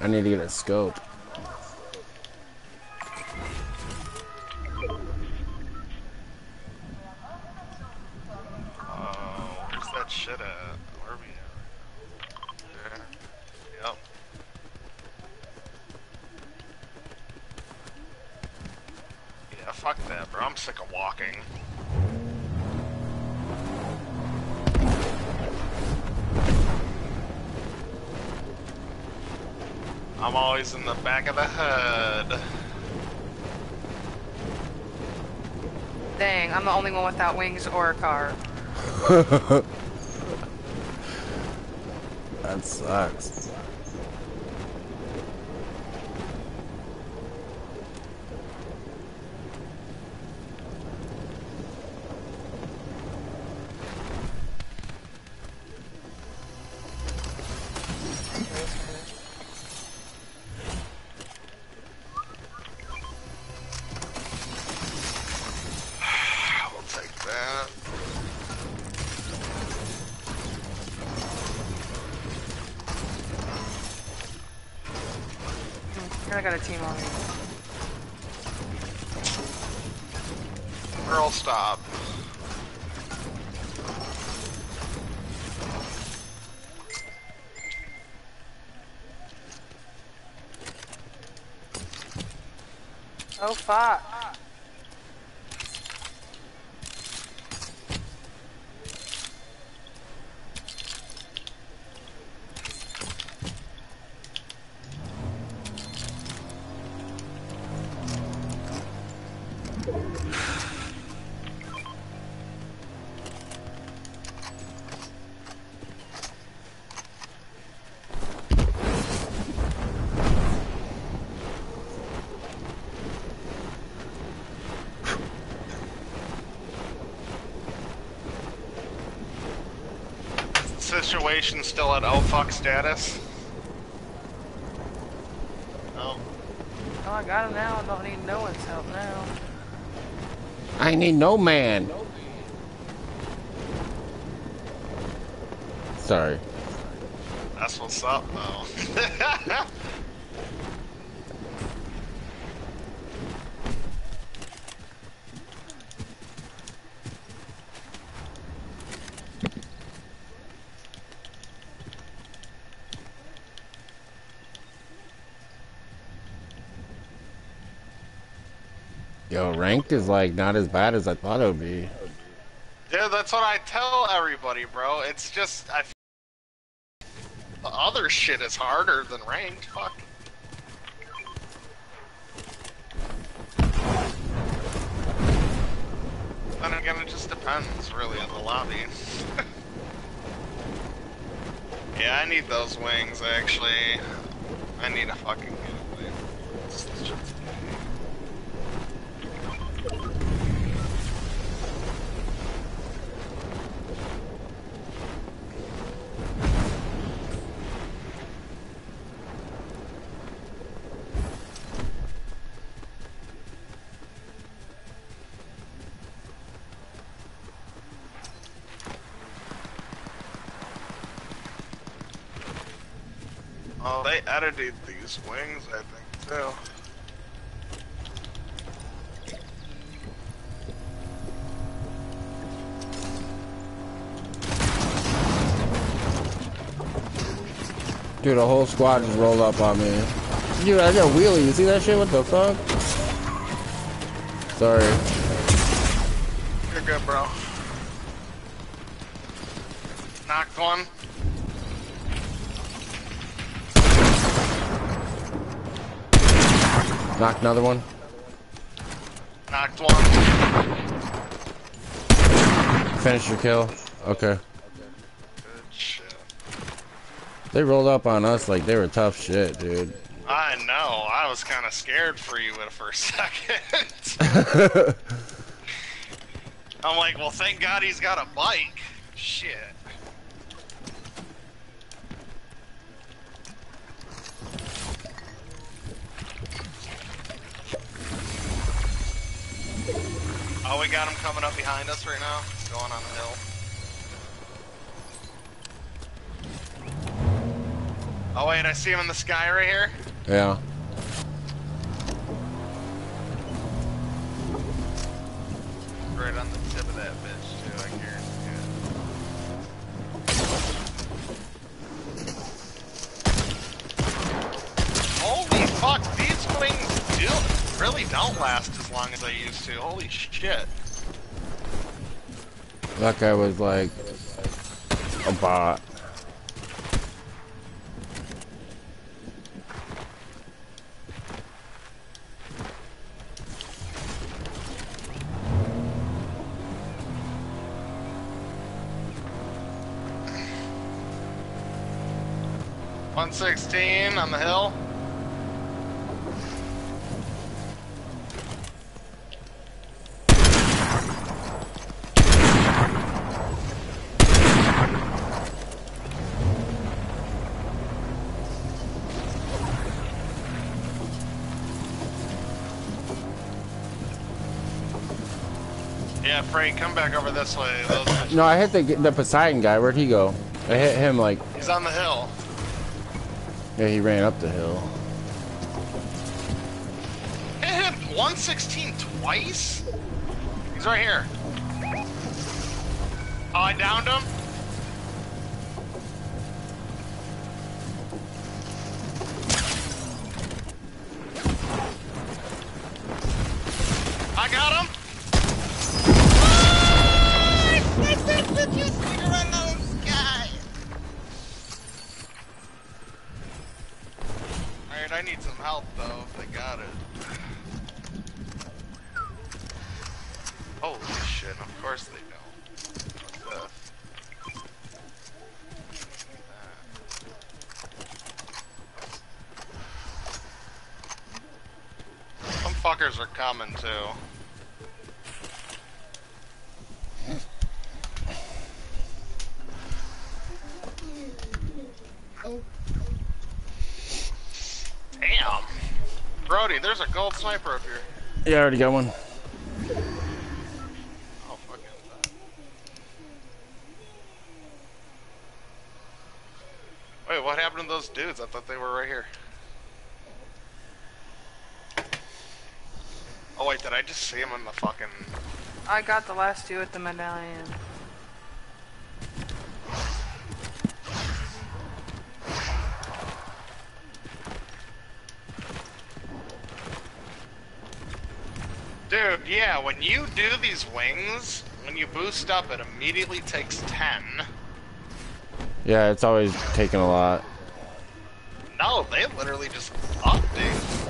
I need to get a scope. Where's that shit at? Where are we at? There. Yep. Yeah, fuck that, bro. I'm sick of walking. I'm always in the back of the HUD. Dang, I'm the only one without wings or a car. That sucks. I got a team on me. Girl, stop. Oh, fuck. Situation still at oh fuck status. Oh. Oh, I got him now. I don't need no one's help now. I need no man. Sorry. That's what's up, though. Yo, ranked is like not as bad as I thought it would be. Yeah, that's what I tell everybody, bro. It's just I feel the other shit is harder than ranked. Fuck. Then again, it just depends really on the lobby. Yeah, I need those wings actually. I need a fucking getaway. Oh, they edited these wings, I think, too. Dude, the whole squad just rolled up on me. Dude, I got wheelie. You see that shit? What the fuck? Sorry. You're good, bro. Knocked one. Knocked another one. Knocked one. Finish your kill. Okay. They rolled up on us like they were tough shit, dude. I know. I was kind of scared for you for a second. I'm like, well, thank God he's got a bike. Shit. Oh, we got him coming up behind us right now. Going on the hill. Oh wait, I see him in the sky right here. Yeah. Right on the tip of that bitch too, I guarantee it. Holy fuck, these wings really don't last as long as they used to. Holy shit. That guy was like a bot. On the hill. Yeah, Frank, come back over this way. No, I hit the Poseidon guy. Where'd he go? I hit him like... He's on the hill. Yeah, he ran up the hill. It hit 116 twice? He's right here. Oh, I downed him. I got him. Did you see the run out of the sky? I need some help though, if they got it. Holy shit, of course they don't. What the f some fuckers are coming too. Damn. Brody, there's a gold sniper up here. Yeah, I already got one. Oh, fucking. Wait, what happened to those dudes? I thought they were right here. Oh, wait, did I just see them in the fucking... I got the last two at the medallion. Dude, yeah, when you do these wings, when you boost up, it immediately takes 10. Yeah, it's always taking a lot. No, they literally just upped the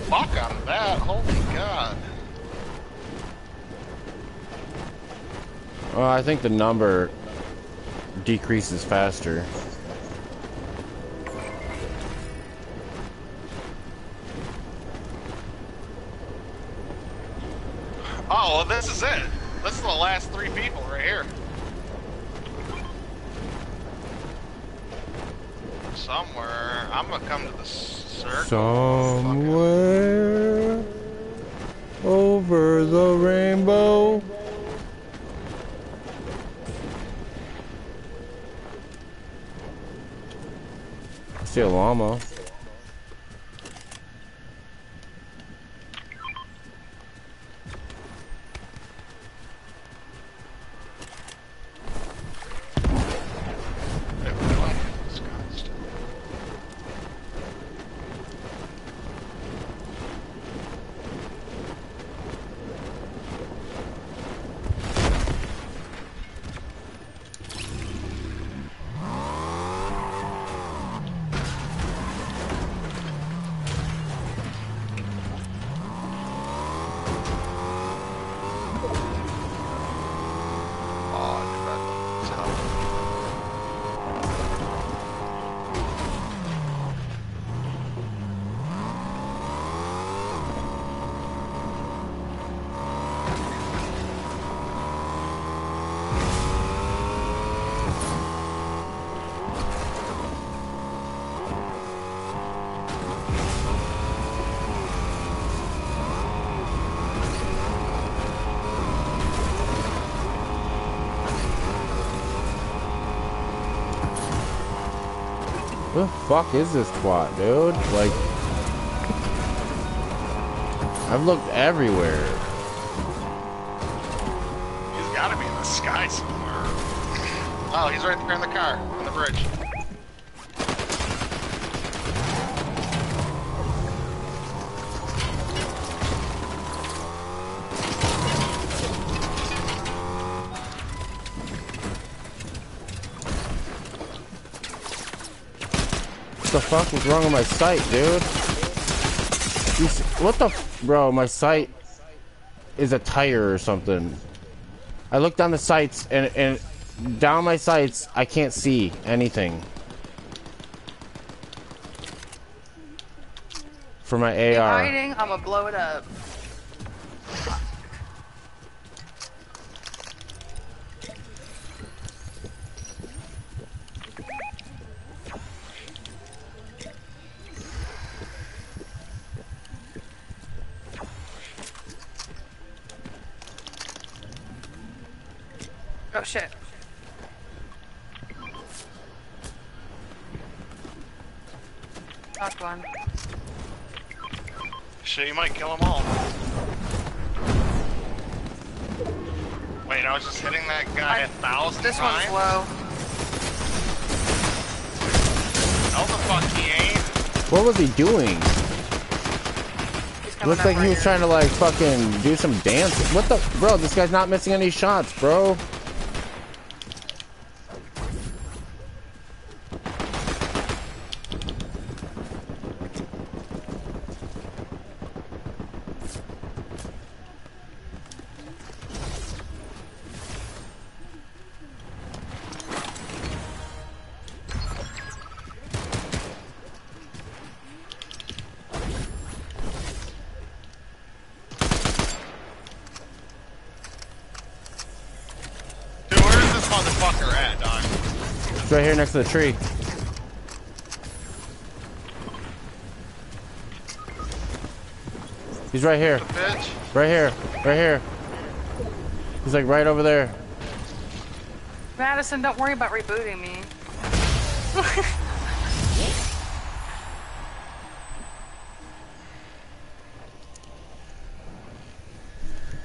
fuck out of that. Holy God. Well, I think the number decreases faster. Oh, well, this is it. This is the last three people right here. Somewhere. I'm gonna come to the circle. Somewhere over the rainbow. I see a llama. Who the fuck is this twat, dude? Like, I've looked everywhere. He's gotta be in the sky somewhere. Oh, he's right there in the car, on the bridge. What the fuck was wrong with my sight, dude? What the f, bro? My sight is a tire or something. I looked down the sights and down my sights, I can't see anything for my AR. I'm hiding. I'm gonna blow it up. Oh shit. Knocked one. Shit, you might kill them all. Wait, I was just hitting that guy 1,000 times? This one's low. How the fuck he ain't? What was he doing? Looks like he was trying to like fucking do some dancing. What the? Bro, this guy's not missing any shots, bro. Motherfucker at, dog. It's right here next to the tree. He's right here. Right here. Right here. He's like right over there. Madison, don't worry about rebooting me.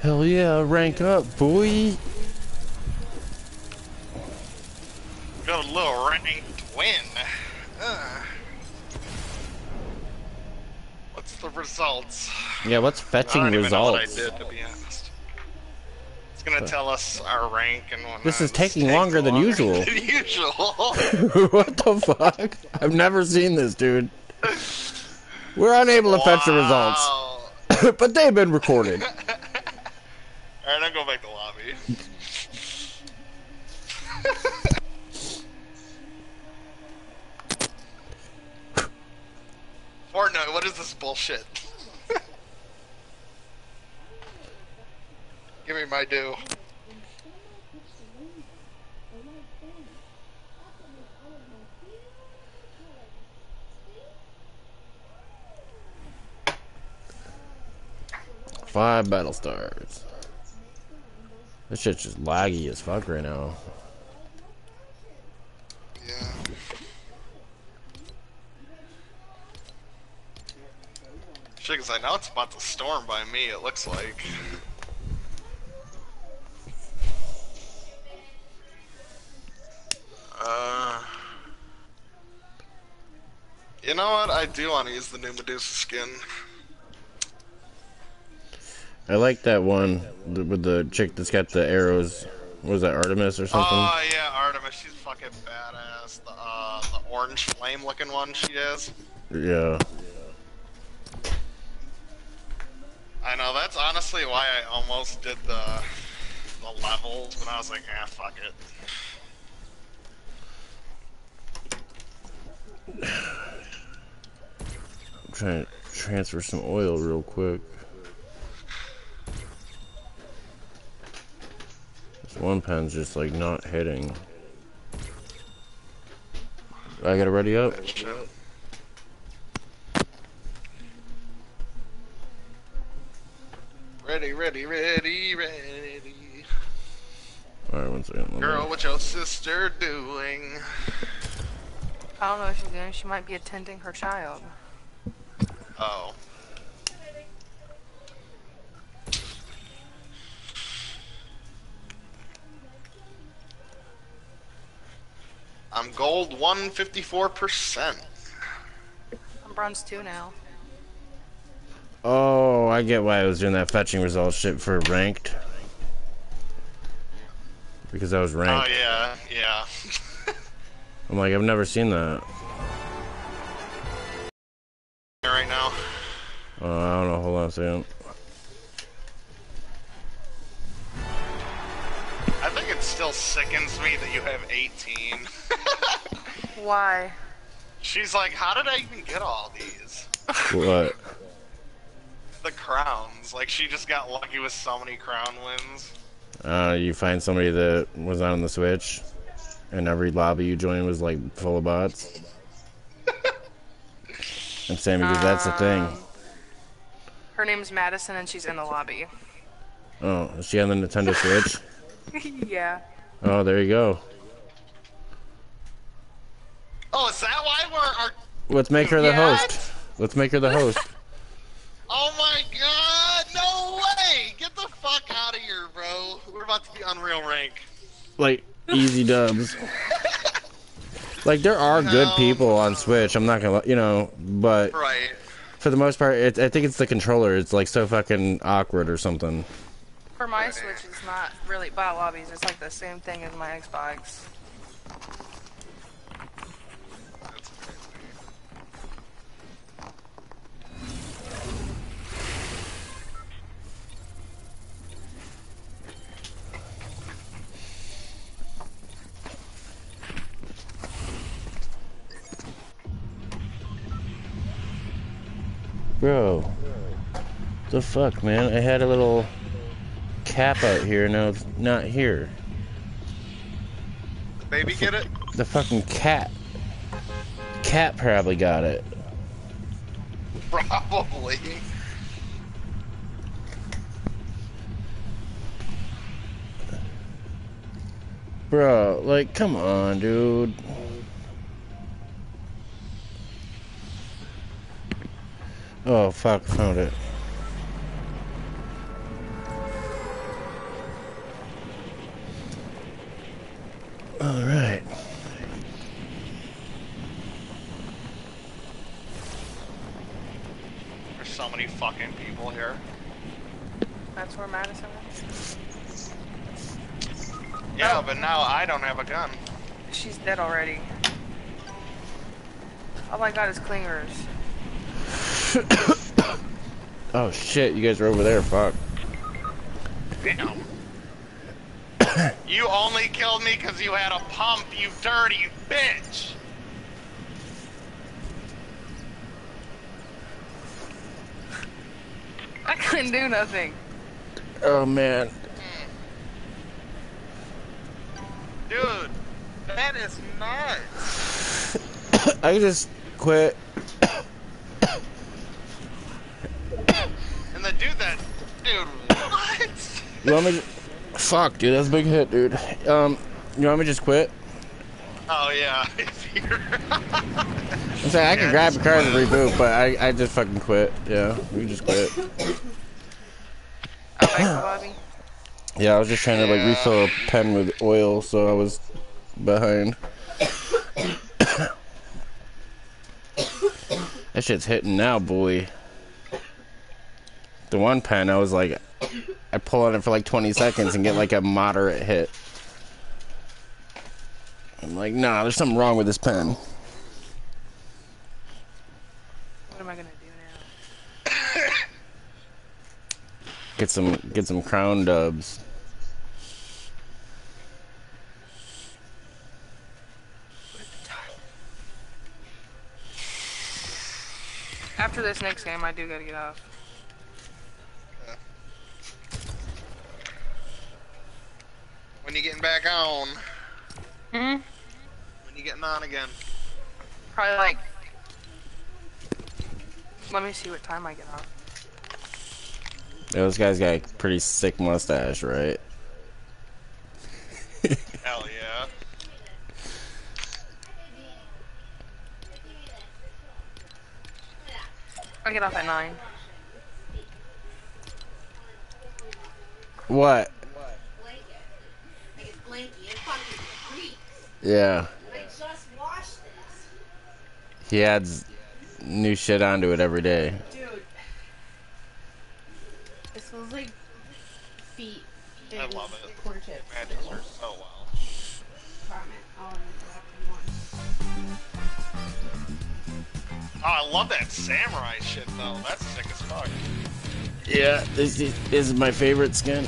Hell yeah, rank up, boy. Got a little ranked win. What's the results? Yeah, what's fetching results? I don't even know what I did, to be honest. It's gonna tell us our rank and whatnot. This is taking longer than usual. What the fuck? I've never seen this, dude. We're unable to fetch the results, but they've been recorded. All right, I'll go back to lobby. Fortnite, what is this bullshit? Give me my due. Five battle stars. This shit's just laggy as fuck right now. Yeah. Shit, cause I know it's about to storm by me, it looks like. You know what? I do want to use the new Medusa skin. I like that one with the chick that's got the arrows. What was that, Artemis or something? Oh yeah, Artemis. She's fucking badass. The orange flame looking one she is. Yeah. I know, that's honestly why I almost did the levels, but I was like, ah, fuck it. I'm trying to transfer some oil real quick. This one pen's just like not hitting. I gotta ready up. Ready, ready, ready, ready. Alright, one second. Girl, what your sister doing? I don't know what she's doing. She might be attending her child. Oh. I'm gold 154%. I'm bronze 2 now. Oh, I get why I was doing that fetching result shit for ranked. Because I was ranked. Oh, yeah, yeah. I'm like, I've never seen that. Right now. I don't know. Hold on a second. I think it still sickens me that you have 18. Why? She's like, how did I even get all these? What? The crowns. Like, she just got lucky with so many crown wins. You find somebody that was on the Switch, and every lobby you joined was, like, full of bots. I'm saying because that's the thing. Her name's Madison, and she's in the lobby. Oh, is she on the Nintendo Switch? Yeah. Oh, there you go. Oh, is that why we're... Let's make her the host. Let's make her the host. Oh my god, no way! Get the fuck out of here, bro. We're about to be unreal rank. Like, easy dubs. Like, there are good people on Switch, I'm not gonna, you know, but... Right. For the most part, I think it's the controller. It's, like, so fucking awkward or something. For my Switch, it's not really bot lobbies. It's like the same thing as my Xbox. That's crazy. Bro, the fuck, man? I had a little cap out here, now it's not here. The baby get it? The fucking cat. Cat probably got it. Probably. Bro, like, come on, dude. Oh, fuck, found it. All right. There's so many fucking people here. That's where Madison is. Yeah, but now I don't have a gun. She's dead already. Oh my god, it's clingers. Oh shit, you guys are over there, fuck. Damn. You only killed me because you had a pump, you dirty bitch! I couldn't do nothing. Oh, man. Dude, that is nuts. I just quit. And the dude that... Dude, what? You want me to... Fuck, dude, that's a big hit, dude. You want me to just quit? Oh, yeah. I'm saying I can grab a car and reboot, but I just fucking quit. Yeah, we can just quit. I like the lobby. Yeah, I was just trying to, like, refill a pen with oil, so I was behind. That shit's hitting now, boy. The one pen, I was like... I pull on it for like 20 seconds and get like a moderate hit. I'm like, nah, there's something wrong with this pen. What am I gonna do now? Get some crown dubs. After this next game, I do gotta get off. When you getting back on? Mm-hmm. When you getting on again? Probably like... Let me see what time I get on. Those guys got a pretty sick mustache, right? Hell yeah. I get off at 9. What? It's blanky. It's fucking Greek. Yeah. I just washed this. He adds new shit onto it every day. Dude. It smells like feet. I love it. It matches her so well. Oh, I love that samurai shit though. That's sick as fuck. Yeah, this is my favorite skin.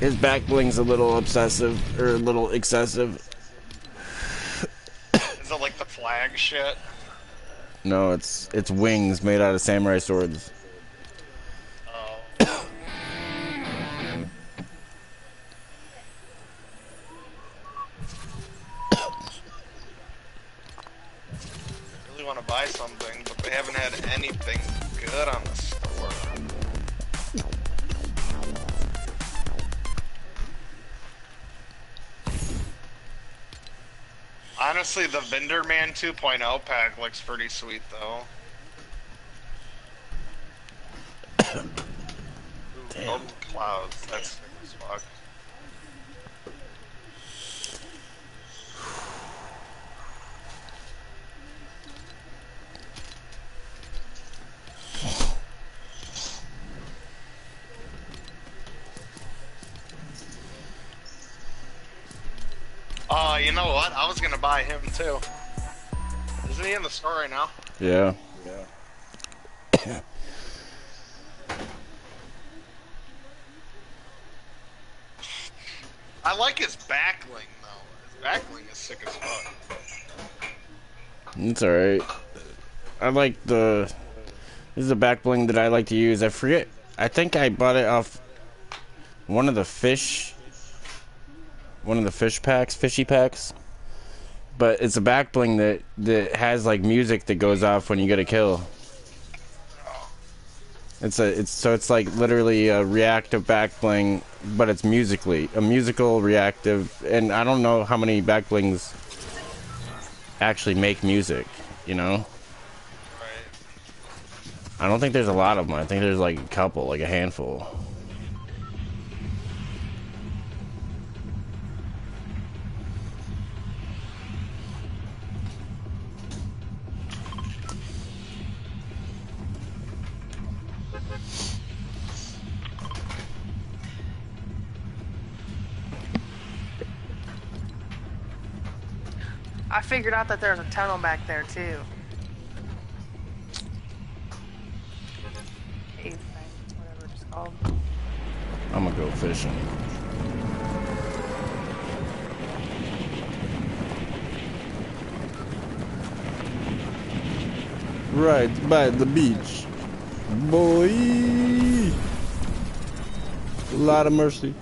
His back bling's a little obsessive, or a little excessive. Is it like the flag shit? No, it's wings made out of samurai swords. Oh. I really want to buy something, but they haven't had anything good on the store. Honestly, the Vendor Man 2.0 pack looks pretty sweet, though. Ooh, golden clouds, that's sick as fuck. Oh, you know what? I was gonna buy him too. Isn't he in the store right now? Yeah. Yeah. I like his backling though. His backling is sick as fuck. It's alright. I like the. This is a backbling that I like to use. I forget. I think I bought it off one of the fish. One of the fish packs, fishy packs, but it's a back bling that has like music that goes off when you get a kill. It's like literally a reactive back bling, but it's musically a musical reactive. And I don't know how many back blings actually make music. You know, I don't think there's a lot of them. I think there's like a couple, like a handful. I figured out that there's a tunnel back there too. Cave thing, whatever it's called. I'm gonna go fishing. Right by the beach. Boy! Lot of mercy.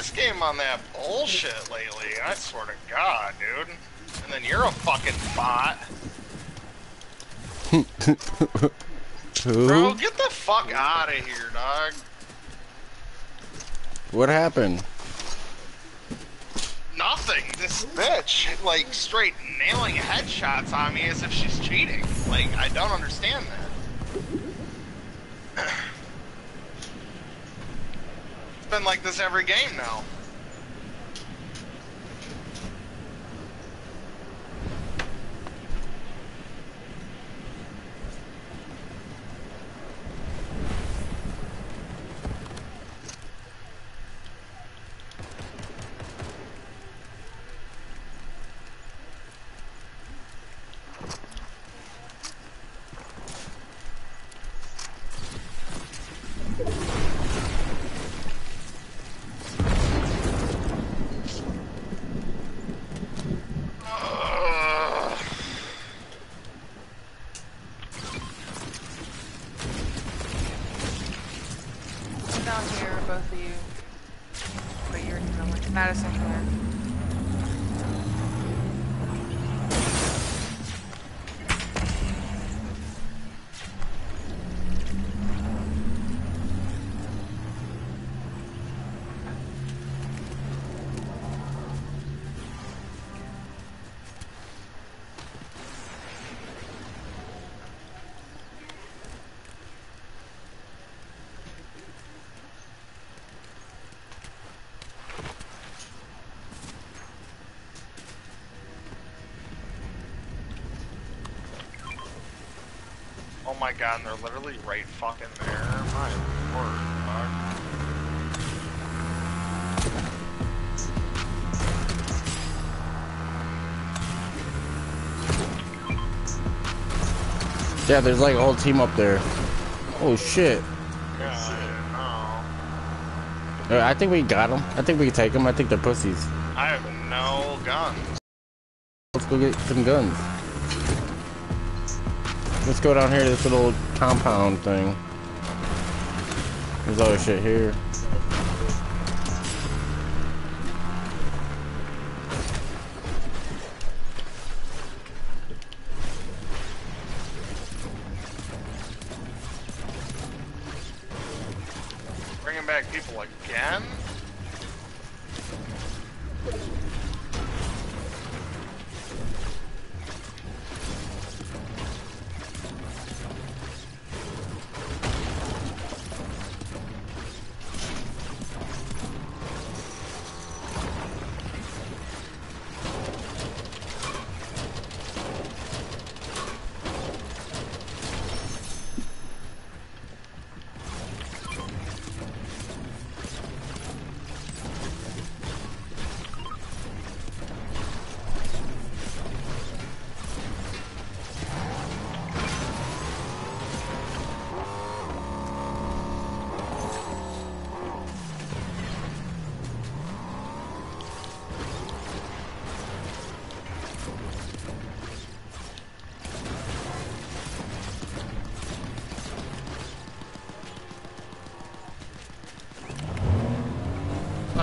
This game on that bullshit lately, I swear to God, dude. And then you're a fucking bot. Bro, get the fuck out of here, dog. What happened? Nothing. This bitch, like, straight nailing headshots on me as if she's cheating. Like, I don't understand that. It's been like this every game now. Oh my God, and they're literally right fucking there. My word. Yeah, there's like a whole team up there. Oh shit. God, no. I think we got them. I think we can take them. I think they're pussies. I have no guns. Let's go get some guns. Let's go down here to this little compound thing. There's other shit here. Bringing back people again?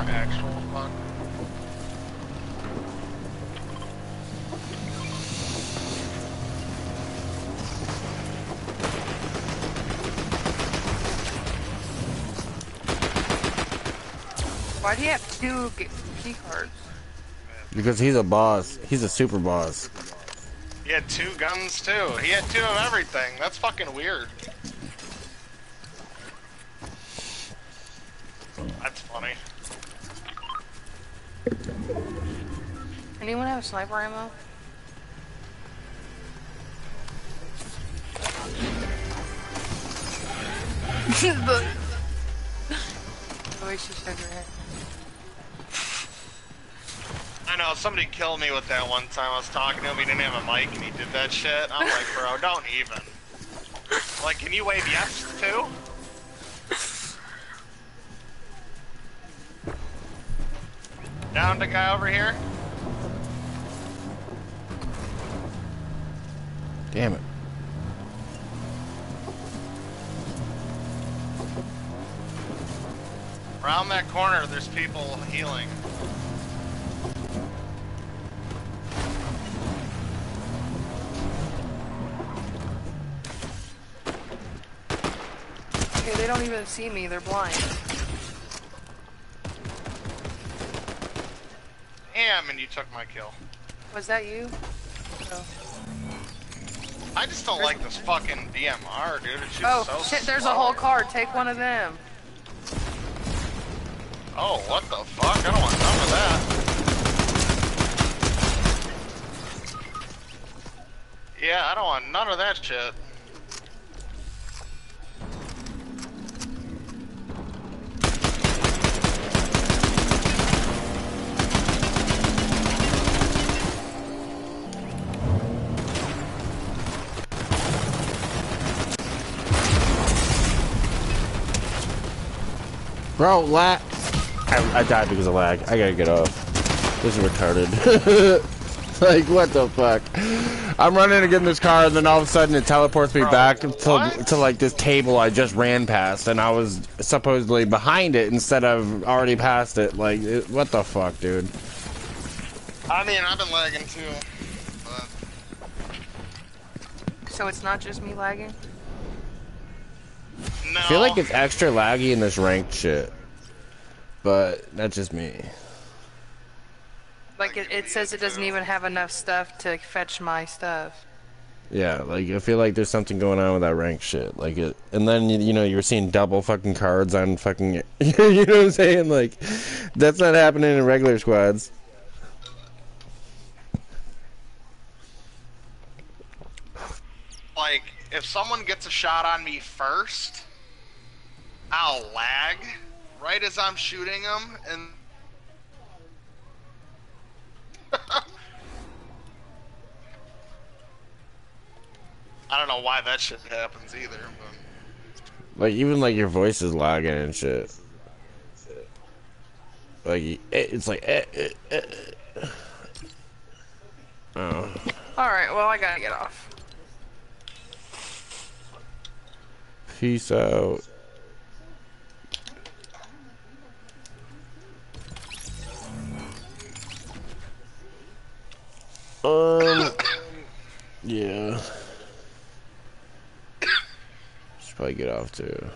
Actual fun. Why do you have two key cards? Because he's a boss. He's a super boss. He had two guns too. He had two of everything. That's fucking weird. That's funny. Anyone have a sniper ammo? I wish you showed your head. I know, somebody killed me with that one time. I was talking to him, he didn't have a mic and he did that shit. I'm like, bro, don't even. Like, can you wave yes too? Downed a guy over here. Damn it. We're Around that corner, there's people healing. Okay, they don't even see me, they're blind. Damn, and you took my kill. Was that you? No. I just don't like this fucking DMR, dude. It's just so shit, there's slow. A whole car. Take one of them. Oh, what the fuck? I don't want none of that. Yeah, I don't want none of that shit. Bro, lag. I died because of lag. I gotta get off. This is retarded. Like, what the fuck? I'm running to get in this car, and then all of a sudden it teleports me back to like this table I just ran past, and I was supposedly behind it instead of already past it. Like, what the fuck, dude? I mean, I've been lagging too. But... So it's not just me lagging? No. I feel like it's extra laggy in this ranked shit, but that's just me. Like it says it doesn't even have enough stuff to fetch my stuff. Yeah, like I feel like there's something going on with that ranked shit. Like it, and then you know you're seeing double fucking cards on fucking. You know what I'm saying? Like that's not happening in regular squads. Like. If someone gets a shot on me first, I'll lag right as I'm shooting them, and I don't know why that shit happens either. But... Like even like your voice is lagging and shit. Like it's like. Oh. All right. Well, I gotta get off. Peace out. Yeah. Should probably get off too.